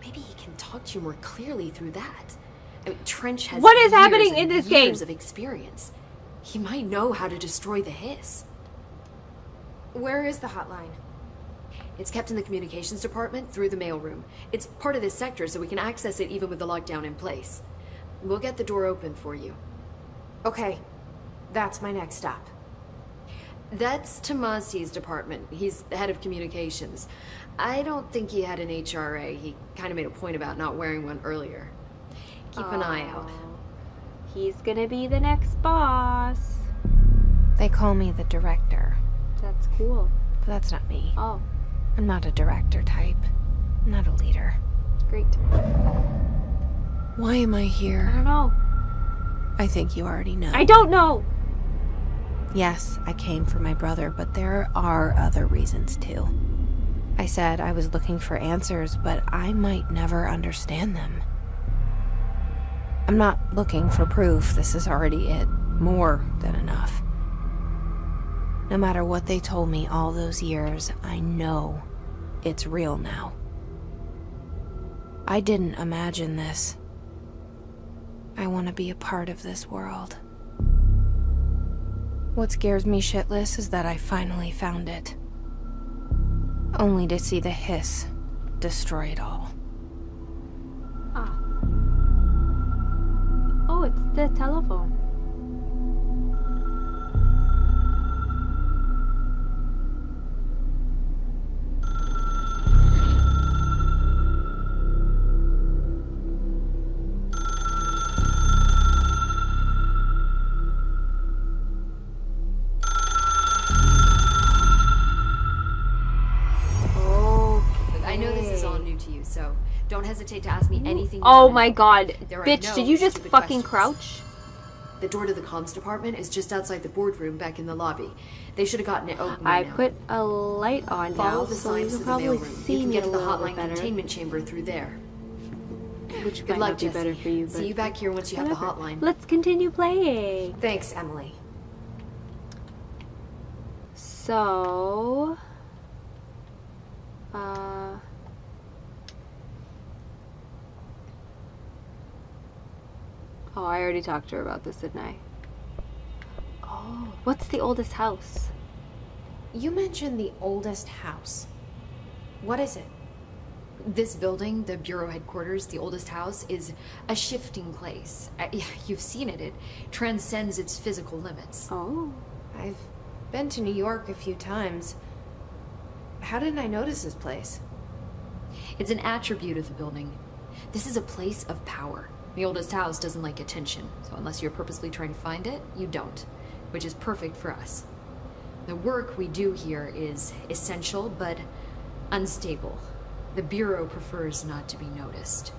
Maybe he can talk to you more clearly through that. I mean, Trench has what is happening in this game? Years of experience. He might know how to destroy the hiss. Where is the hotline? It's kept in the communications department through the mailroom. It's part of this sector, so we can access it even with the lockdown in place. We'll get the door open for you. Okay, that's my next stop. That's Tomasi's department. He's the head of communications. I don't think he had an HRA. He kind of made a point about not wearing one earlier. Keep an eye out. He's gonna be the next boss. They call me the Director. That's cool. But that's not me. Oh. I'm not a director type. I'm not a leader. Great. Why am I here? I don't know. I think you already know. I don't know! Yes, I came for my brother, but there are other reasons too. I said I was looking for answers, but I might never understand them. I'm not looking for proof. This is already it. More than enough. No matter what they told me all those years, I know it's real now. I didn't imagine this. I want to be a part of this world. What scares me shitless is that I finally found it. Only to see the hiss destroy it all. Ah. Oh, it's the telephone. Don't hesitate to ask me anything. Oh my god. Bitch, did you just fucking crouch? The door to the comms department is just outside the boardroom back in the lobby. They should have gotten it open. I put a light on now. Follow the signs to the mailroom. You can get to the hotline containment chamber through there. which might not be better for you. But see you back here once you have the hotline. Let's continue playing. Thanks, Emily. So, oh, I already talked to her about this, didn't I? Oh, what's the oldest house? You mentioned the oldest house. What is it? This building, the Bureau headquarters, the oldest house, is a shifting place. You've seen it. It transcends its physical limits. Oh. I've been to New York a few times. How didn't I notice this place? It's an attribute of the building. This is a place of power. The oldest house doesn't like attention, so unless you're purposely trying to find it, you don't, which is perfect for us. The work we do here is essential, but unstable. The Bureau prefers not to be noticed.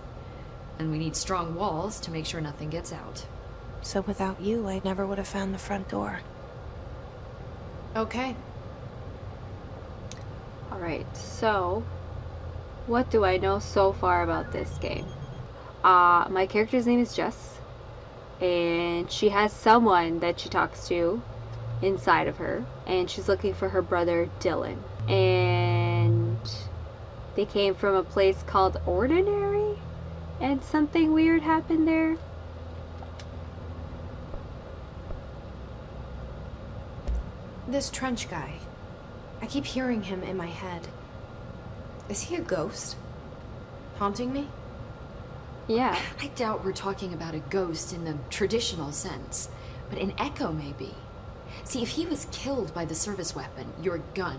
And we need strong walls to make sure nothing gets out. So without you, I never would have found the front door. Okay. Alright, so what do I know so far about this game? My character's name is Jess, and she has someone that she talks to inside of her, and she's looking for her brother Dylan, and they came from a place called Ordinary, and something weird happened there. This Trench guy, I keep hearing him in my head. Is he a ghost? Haunting me? Yeah. I doubt we're talking about a ghost in the traditional sense, but an echo maybe. See, if he was killed by the service weapon, your gun,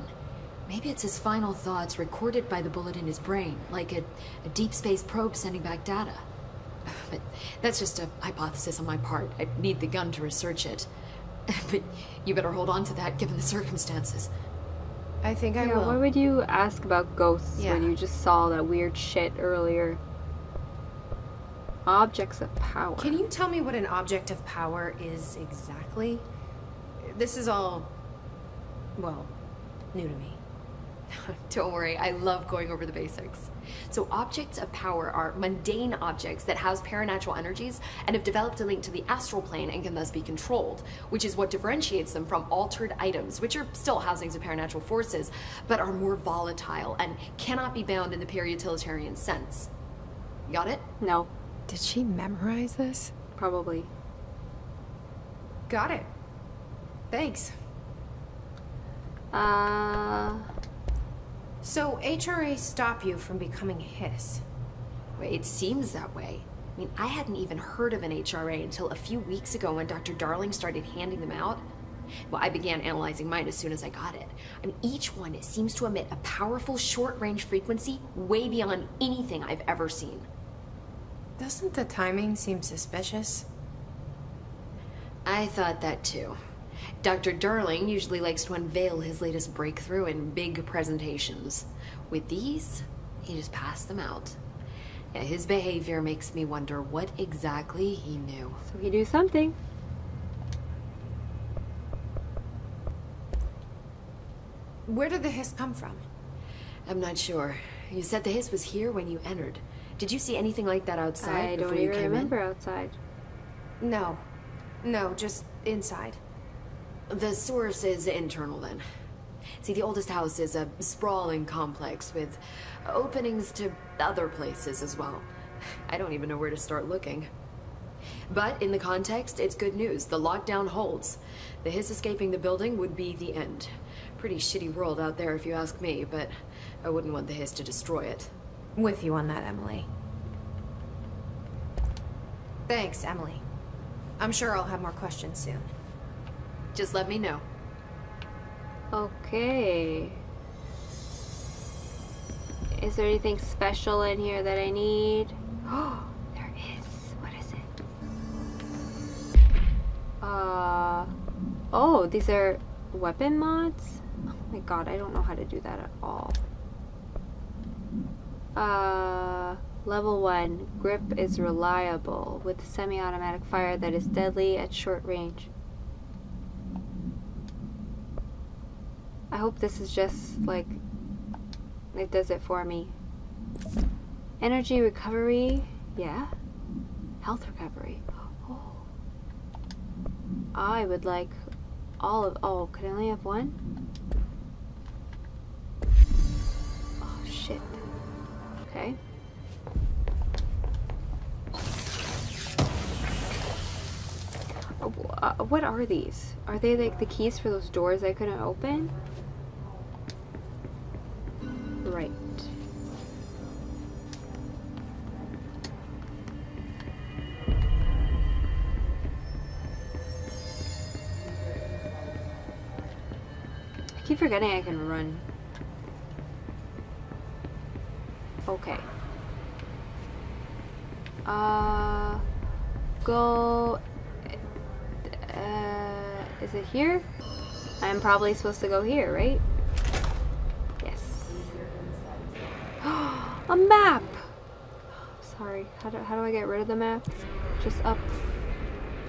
maybe it's his final thoughts recorded by the bullet in his brain, like a deep space probe sending back data. But that's just a hypothesis on my part. I need the gun to research it. But you better hold on to that given the circumstances. I think I will. Why would you ask about ghosts when you just saw that weird shit earlier? Objects of power. Can you tell me what an object of power is exactly? This is all, well, new to me. Don't worry, I love going over the basics. So objects of power are mundane objects that house paranatural energies and have developed a link to the astral plane and can thus be controlled, which is what differentiates them from altered items, which are still housings of paranatural forces, but are more volatile and cannot be bound in the peri-utilitarian sense. Got it? No. Did she memorize this? Probably. Got it. Thanks. So HRA stop you from becoming his? It seems that way. I mean, I hadn't even heard of an HRA until a few weeks ago when Dr. Darling started handing them out. Well, I began analyzing mine as soon as I got it. I mean, each one seems to emit a powerful short-range frequency way beyond anything I've ever seen. Doesn't the timing seem suspicious? I thought that too. Dr. Darling usually likes to unveil his latest breakthrough in big presentations. With these, he just passed them out. Yeah, his behavior makes me wonder what exactly he knew. So he knew something. Where did the hiss come from? I'm not sure. You said the hiss was here when you entered. Did you see anything like that outside before you came in? I don't even remember outside. No. No, just inside. The source is internal then. See, the oldest house is a sprawling complex with openings to other places as well. I don't even know where to start looking. But in the context, it's good news. The lockdown holds. The hiss escaping the building would be the end. Pretty shitty world out there if you ask me, but I wouldn't want the hiss to destroy it. With you on that, Emily. Thanks, Emily. I'm sure I'll have more questions soon. Just let me know. Okay. Is there anything special in here that I need? Oh, there is. What is it? Oh, these are weapon mods? Oh my god, I don't know how to do that at all. Level 1. Grip is reliable with semi-automatic fire that is deadly at short range. I hope this is just like it does it for me. Energy recovery Yeah? Health recovery. Oh. I would like all of... Oh, could I only have one? Oh, shit. Okay. What are these? Are they like the keys for those doors I couldn't open? Right. I keep forgetting I can run. Okay. Go... is it here? I'm probably supposed to go here, right? Yes. A map! Sorry, how do I get rid of the map? Just up.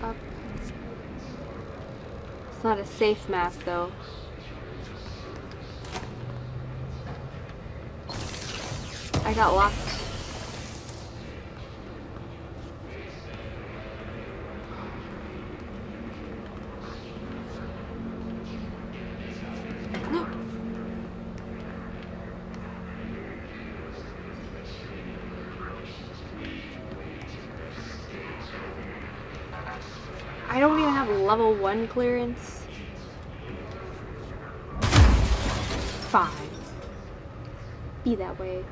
Up. It's not a safe map, though. I got locked. Level 1 clearance. Fine. Be that way.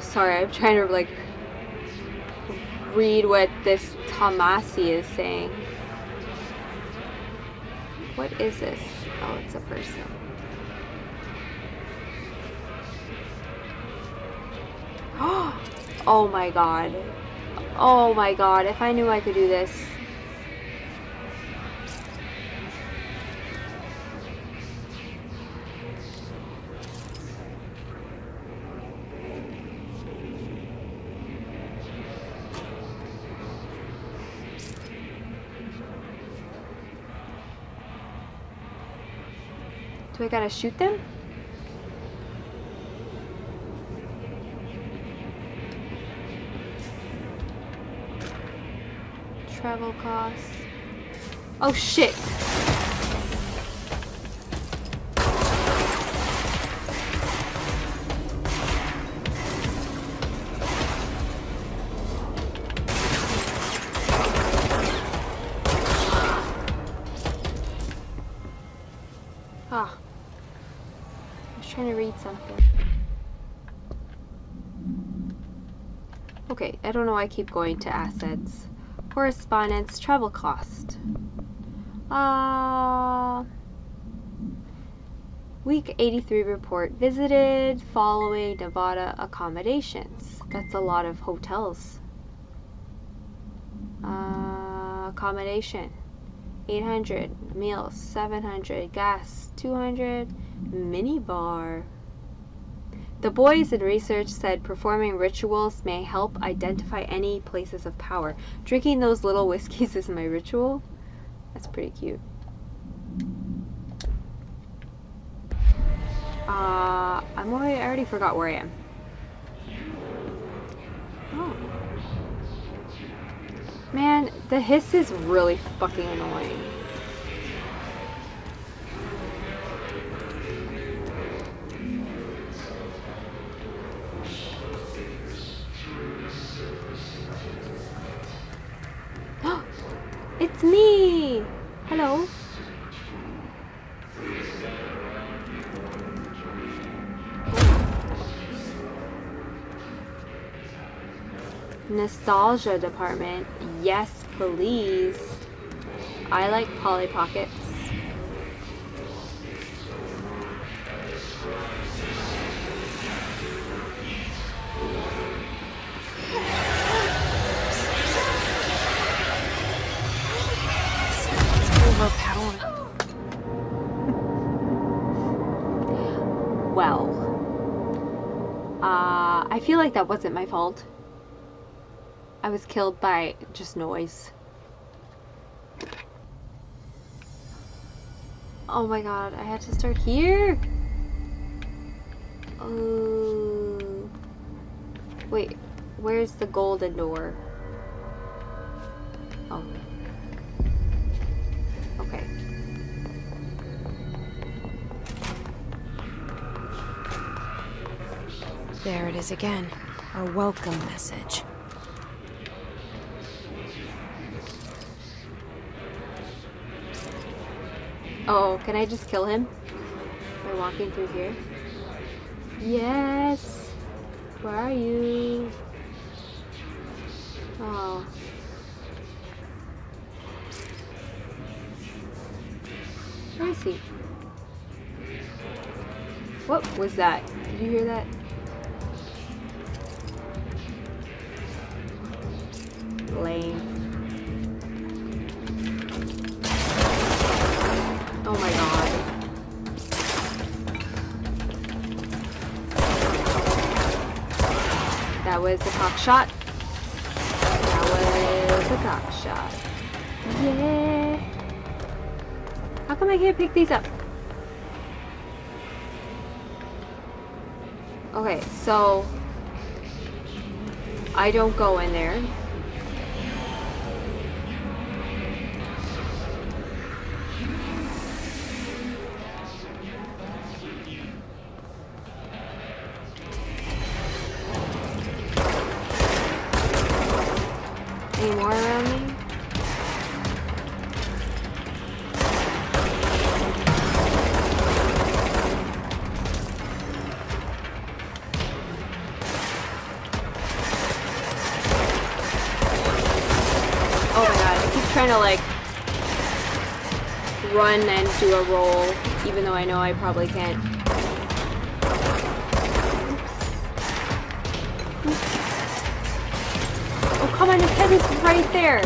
Sorry, I'm trying to like read what this Tomasi is saying. What is this? Oh, it's a person. Oh my god. Oh my god, if I knew I could do this. Do I gotta shoot them? Travel costs. Oh shit! Okay, I don't know why I keep going to assets. Correspondence, travel cost. Week 83 report visited following Nevada accommodations. That's a lot of hotels. Accommodation, 800, meals, 700, gas, 200, minibar. The boys in research said performing rituals may help identify any places of power. Drinking those little whiskeys is my ritual. That's pretty cute. I already forgot where I am. Oh. Man, the hiss is really fucking annoying. It's me! Hello? Nostalgia department. Yes, please. I like Polly Pockets. Overpowered. well. I feel like that wasn't my fault. I was killed by just noise. Oh my god, I had to start here? Oh. Wait, where's the golden door? Oh. Okay. There it is again. A welcome message. Oh, can I just kill him by walking through here? Yes! Where are you? Oh. Where is he? What was that? Did you hear that? Lame. Oh my god. That was the cock shot. That was the cock shot. Yeah. How come I can't pick these up? Okay, so I don't go in there. And do a roll, even though I know I probably can't. Oops. Oops. Oh, come on, his head is right there!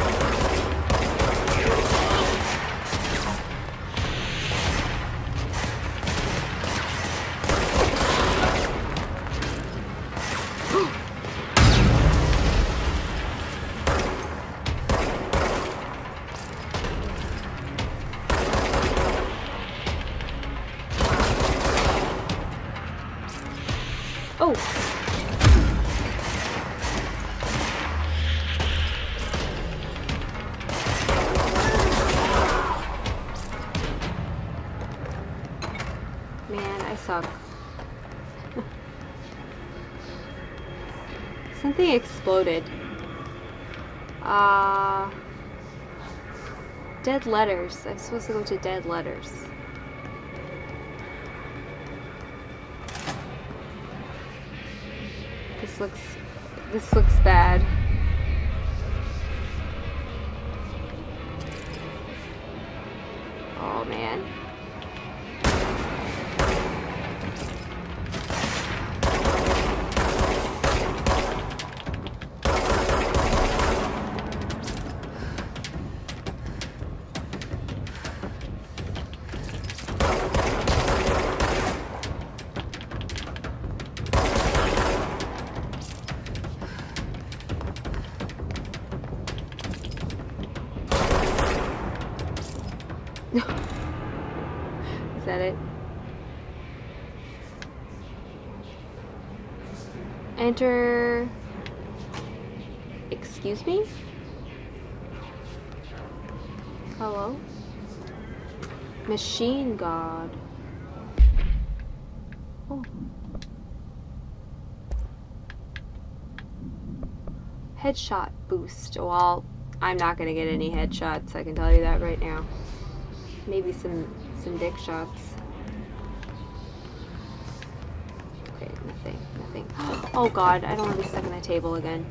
Something exploded. Dead letters. I'm supposed to go to dead letters. This looks bad. Oh man. Enter... Excuse me? Hello? Machine God. Oh. Headshot boost. Well, I'm not gonna get any headshots, I can tell you that right now. Maybe some dick shots. Okay, nothing. Oh god, I don't want to be stuck in a table again.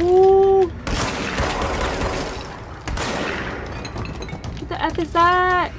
Ooh! What the F is that?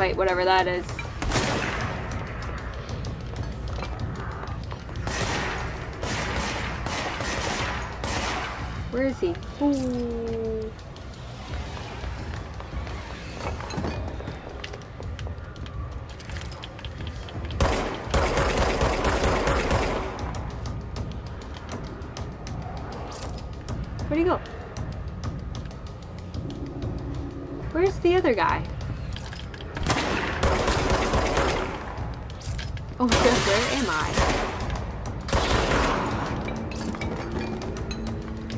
fight whatever that is. Where is he? Ooh. Where'd he go? Where's the other guy? Oh, God, where am I?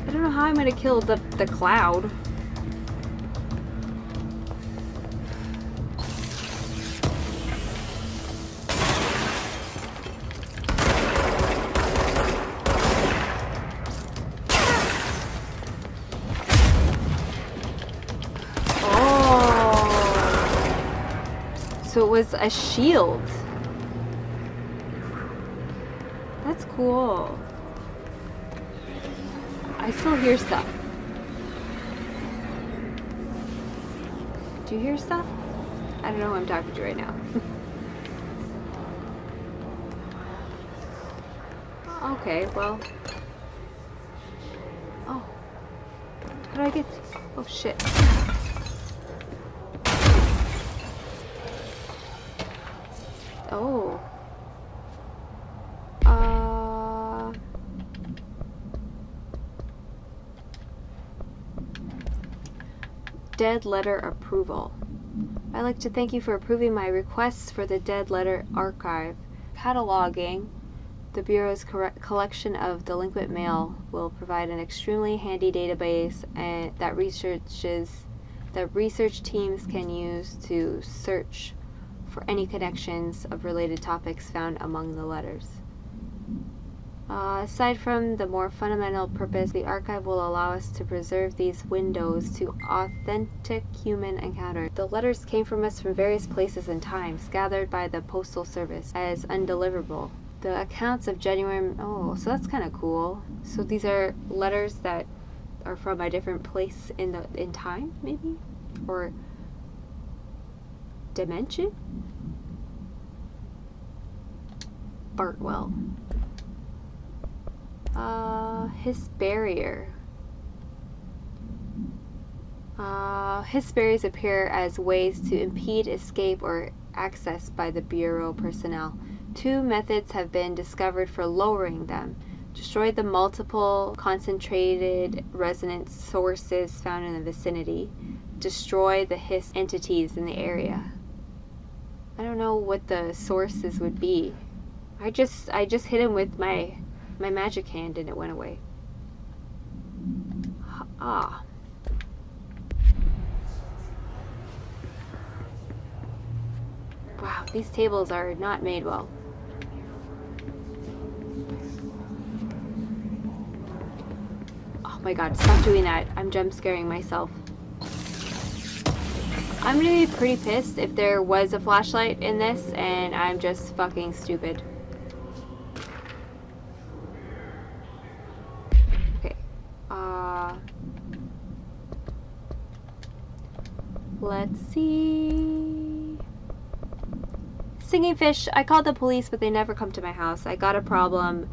I don't know how I'm gonna kill the cloud. So it was a shield. That's cool. I still hear stuff. Do you hear stuff? I don't know who I'm talking to right now. Okay, well. Oh. How do I get? Oh, shit. Oh. Dead letter approval. I'd like to thank you for approving my requests for the Dead Letter Archive. Cataloging the Bureau's collection of delinquent mail will provide an extremely handy database and that research teams can use to search for any connections of related topics found among the letters. Aside from the more fundamental purpose, the archive will allow us to preserve these windows to authentic human encounter. The letters came from us from various places and times, gathered by the Postal Service as undeliverable. The accounts of genuine... Oh, so that's kind of cool. So these are letters that are from a different place in time, maybe? Or... dimension? Bartwell. Hesperia. Hesperias appear as ways to impede escape or access by the Bureau personnel. Two methods have been discovered for lowering them. Destroy the multiple concentrated resonance sources found in the vicinity. Destroy the hiss entities in the area. I don't know what the sources would be. I just hit him with my magic hand and it went away. Ah. Wow, these tables are not made well. Oh my god, stop doing that. I'm jump scaring myself. I'm gonna be pretty pissed if there was a flashlight in this and I'm just fucking stupid. Okay. Let's see. Singing fish, I called the police but they never come to my house. I got a problem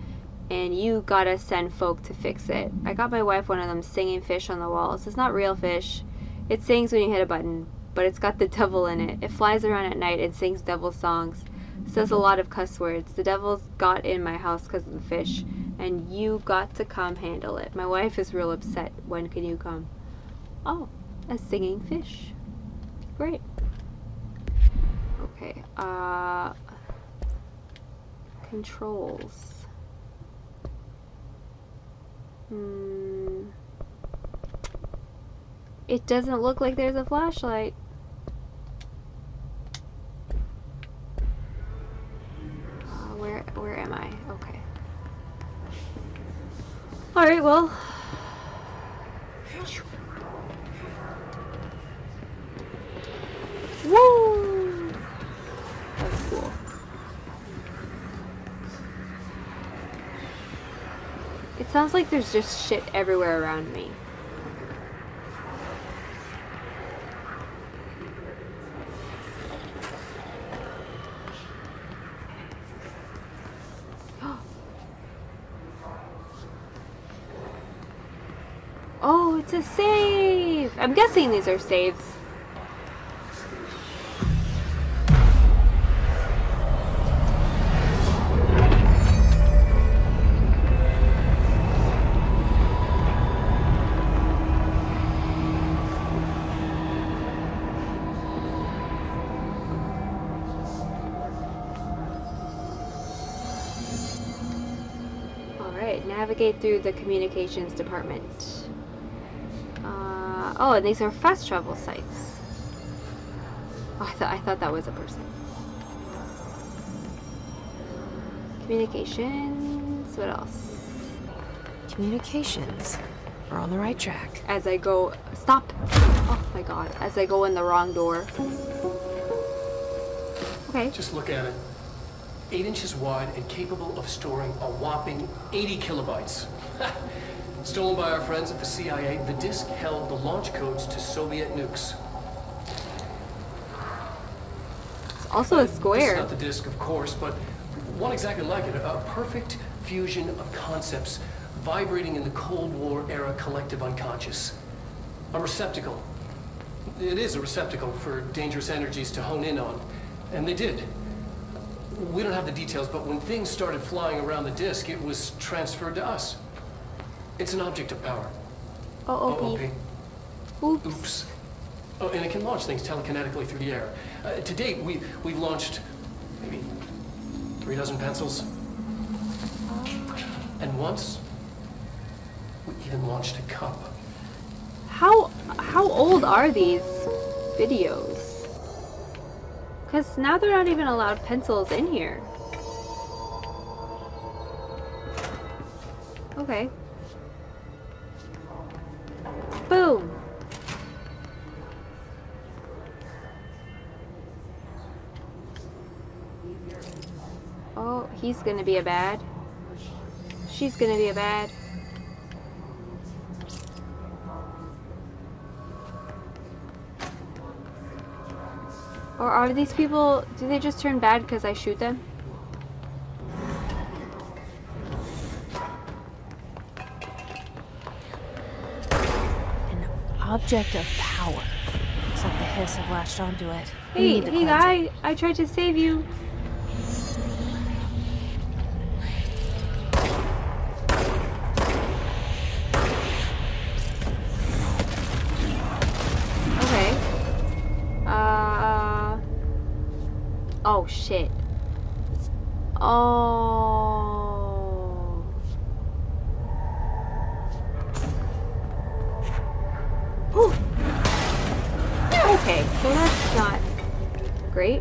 and you gotta send folk to fix it. I got my wife one of them singing fish on the walls. It's not real fish. It sings when you hit a button, but it's got the devil in it. It flies around at night and sings devil songs. Says a lot of cuss words. The devil's got in my house because of the fish, and you got to come handle it. My wife is real upset. When can you come? Oh, a singing fish. Great. Okay, controls. It doesn't look like there's a flashlight. Where am I? Okay. All right, well. Woo! That's cool. It sounds like there's just shit everywhere around me. Oh, it's a save! I'm guessing these are saves. Navigate through the communications department. Oh, and these are fast travel sites. Oh, I thought that was a person. Communications. What else? Communications. We're on the right track. As I go, stop. Oh my God! As I go in the wrong door. Okay. Just look at it. 8 inches wide and capable of storing a whopping 80 kilobytes. Stolen by our friends at the CIA, the disc held the launch codes to Soviet nukes. It's also a square. It's not the disc, of course, but one exactly like it. A perfect fusion of concepts vibrating in the Cold War era collective unconscious. A receptacle. It is a receptacle for dangerous energies to hone in on. And they did. We don't have the details, but when things started flying around the disc, it was transferred to us. It's an object of power. OOP. Oops. Oh, and it can launch things telekinetically through the air. To date, we've launched maybe 3 dozen pencils. And once, we even launched a cup. How old are these videos? Because now they're not even allowed pencils in here. Okay. Boom! Oh, he's gonna be a bad. She's gonna be a bad. Or are these people, do they just turn bad because I shoot them? An object of power. Looks like the Hiss have latched onto it. Hey guy, I tried to save you. Oh shit. Oh. Whew. Okay, so that's not great.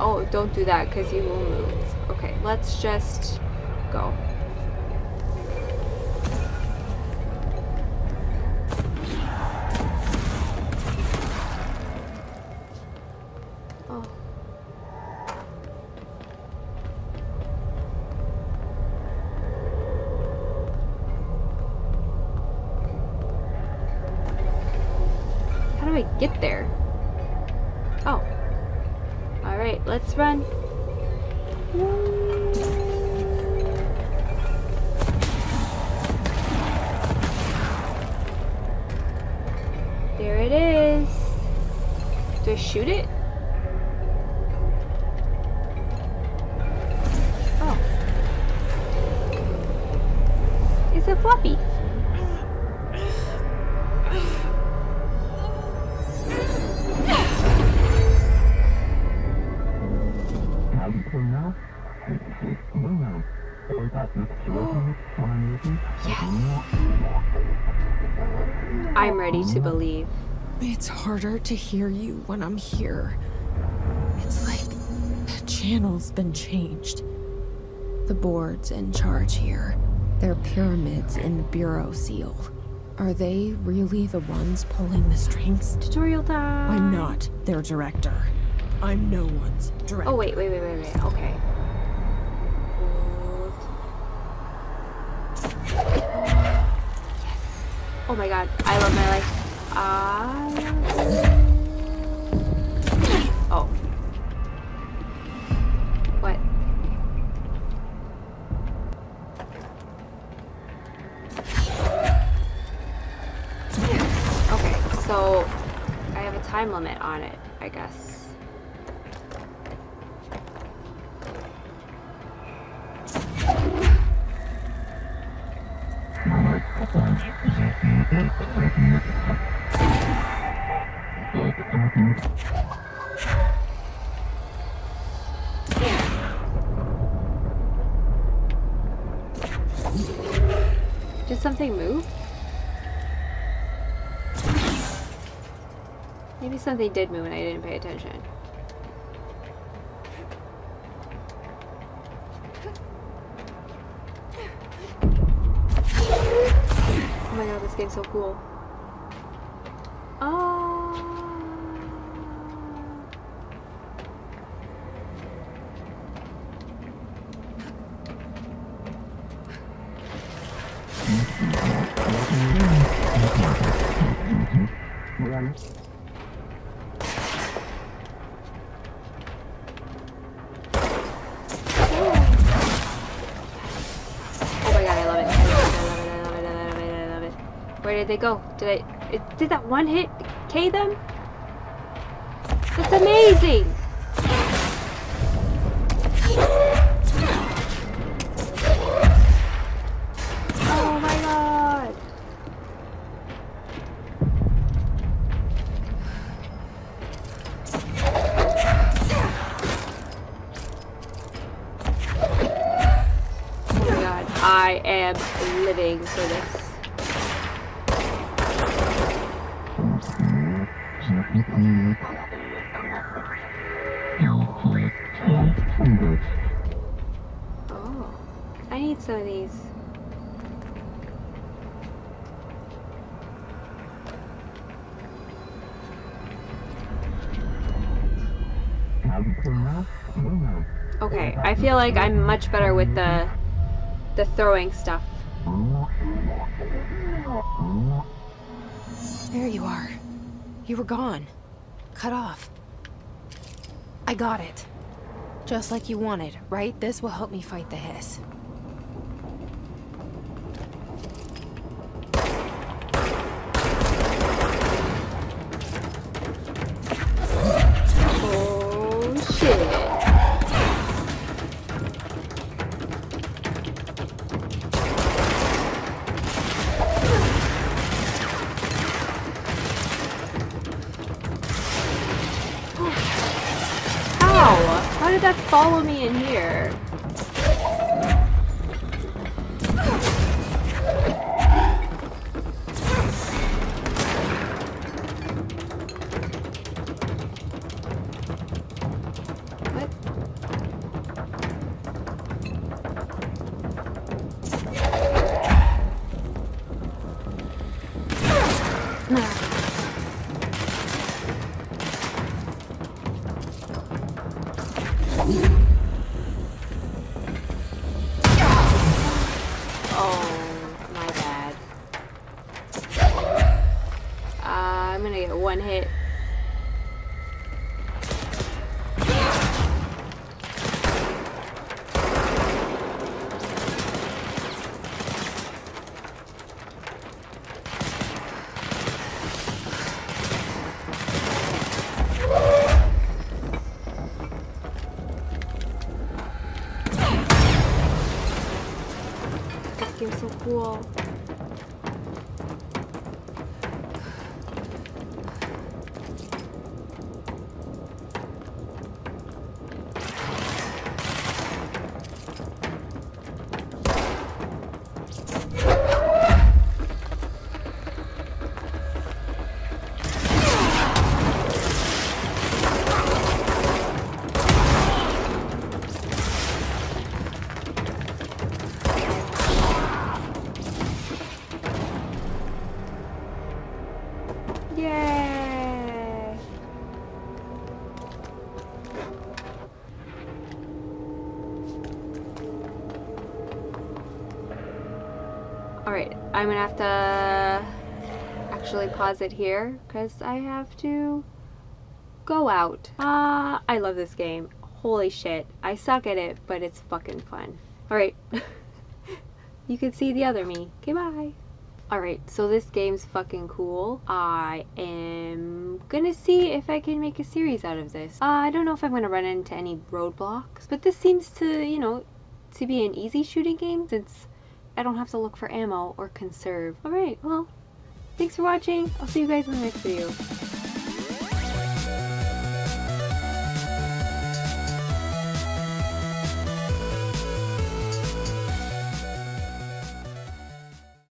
Oh, don't do that because you will move. Okay, let's just go. Oh. How do I get there? Let's run. There it is. Do I shoot it? Oh. It's a floppy. I'm ready to believe. It's harder to hear you when I'm here. It's like channel's been changed. The board's in charge here. Their pyramids in the Bureau seal. Are they really the ones pulling the strings? Tutorial time! I'm not their director. I'm no one's director. Oh, wait, okay. Yes. Oh my god, I love my life. Oh. What? Okay, so I have a time limit on it, I guess. Did something move? Maybe something did move and I didn't pay attention. Oh my god, this game's so cool. They go? Did that one hit K them? That's amazing! Oh my god! Oh my god, I am living for this. Oh, I need some of these. Okay, I feel like I'm much better with the throwing stuff. There you are. You were gone. Cut off. I got it. Just like you wanted, right? This will help me fight the hiss. Follow me in here. Cool. Yay! Alright, I'm gonna have to actually pause it here because I have to go out. I love this game. Holy shit. I suck at it, but it's fucking fun. Alright. You can see the other me. Goodbye. Alright, so this game's fucking cool. I am gonna see if I can make a series out of this. I don't know if I'm gonna run into any roadblocks, but this seems to, you know, to be an easy shooting game since I don't have to look for ammo or conserve. Alright, well, thanks for watching. I'll see you guys in the next video.